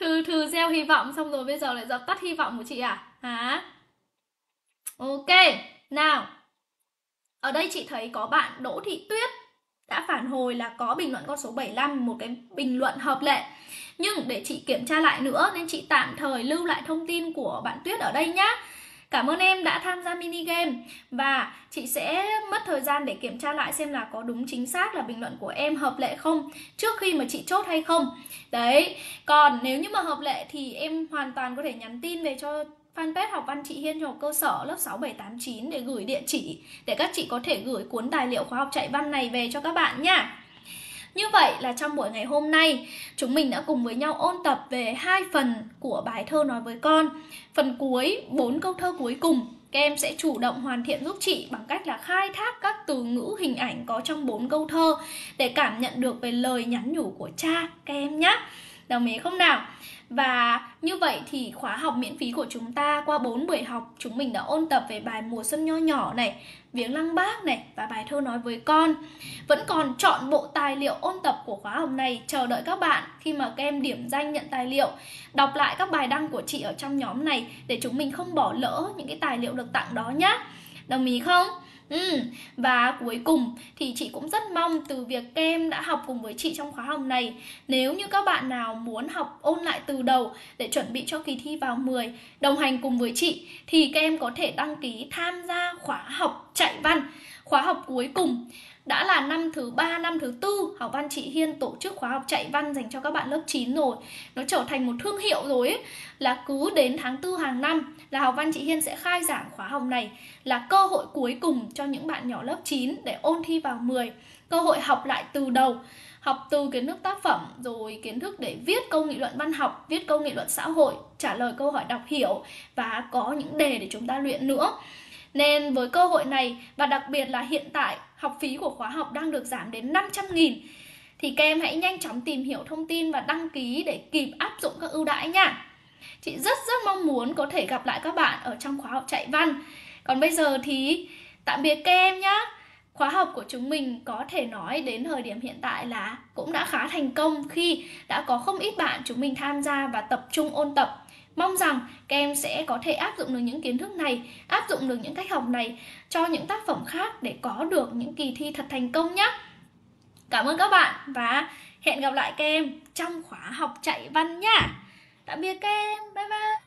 Thư, Thư gieo hy vọng xong rồi bây giờ lại dập tắt hy vọng của chị à? Hả? Ok, nào. Ở đây chị thấy có bạn Đỗ Thị Tuyết đã phản hồi là có bình luận con số bảy mươi lăm, một cái bình luận hợp lệ. Nhưng để chị kiểm tra lại nữa nên chị tạm thời lưu lại thông tin của bạn Tuyết ở đây nhá. Cảm ơn em đã tham gia mini game và chị sẽ mất thời gian để kiểm tra lại xem là có đúng chính xác là bình luận của em hợp lệ không trước khi mà chị chốt hay không. Đấy, còn nếu như mà hợp lệ thì em hoàn toàn có thể nhắn tin về cho fanpage Học Văn chị Hiên cho học cơ sở lớp sáu bảy tám chín để gửi địa chỉ để các chị có thể gửi cuốn tài liệu khóa học chạy văn này về cho các bạn nha. Như vậy là trong buổi ngày hôm nay, chúng mình đã cùng với nhau ôn tập về hai phần của bài Thơ Nói Với Con. Phần cuối, bốn câu thơ cuối cùng, các em sẽ chủ động hoàn thiện giúp chị bằng cách là khai thác các từ ngữ hình ảnh có trong bốn câu thơ để cảm nhận được về lời nhắn nhủ của cha các em nhé. Đồng ý không nào? Và như vậy thì khóa học miễn phí của chúng ta qua bốn buổi học, chúng mình đã ôn tập về bài Mùa Xuân Nho Nhỏ này, Viếng Lăng Bác này và bài Thơ Nói Với Con. Vẫn còn trọn bộ tài liệu ôn tập của khóa học này chờ đợi các bạn khi mà các em điểm danh nhận tài liệu. Đọc lại các bài đăng của chị ở trong nhóm này để chúng mình không bỏ lỡ những cái tài liệu được tặng đó nhé. Đồng ý không? Ừ. Và cuối cùng thì chị cũng rất mong từ việc các em đã học cùng với chị trong khóa học này, nếu như các bạn nào muốn học ôn lại từ đầu để chuẩn bị cho kỳ thi vào mười, đồng hành cùng với chị, thì các em có thể đăng ký tham gia khóa học chạy văn. Khóa học cuối cùng đã là năm thứ ba, năm thứ tư Học Văn Chị Hiên tổ chức khóa học chạy văn dành cho các bạn lớp chín rồi. Nó trở thành một thương hiệu rồi ấy. Là cứ đến tháng tư hàng năm là Học Văn Chị Hiên sẽ khai giảng khóa học này, là cơ hội cuối cùng cho những bạn nhỏ lớp chín để ôn thi vào mười. Cơ hội học lại từ đầu, học từ kiến thức tác phẩm, rồi kiến thức để viết câu nghị luận văn học, viết câu nghị luận xã hội, trả lời câu hỏi đọc hiểu và có những đề để chúng ta luyện nữa. Nên với cơ hội này, và đặc biệt là hiện tại học phí của khóa học đang được giảm đến năm trăm nghìn, thì các em hãy nhanh chóng tìm hiểu thông tin và đăng ký để kịp áp dụng các ưu đãi nha. Chị rất rất mong muốn có thể gặp lại các bạn ở trong khóa học chạy văn. Còn bây giờ thì tạm biệt các em nhé. Khóa học của chúng mình có thể nói đến thời điểm hiện tại là cũng đã khá thành công khi đã có không ít bạn chúng mình tham gia và tập trung ôn tập. Mong rằng các em sẽ có thể áp dụng được những kiến thức này, áp dụng được những cách học này cho những tác phẩm khác để có được những kỳ thi thật thành công nhé. Cảm ơn các bạn và hẹn gặp lại các em trong khóa học chạy văn nhá. Tạm biệt các em, bye bye.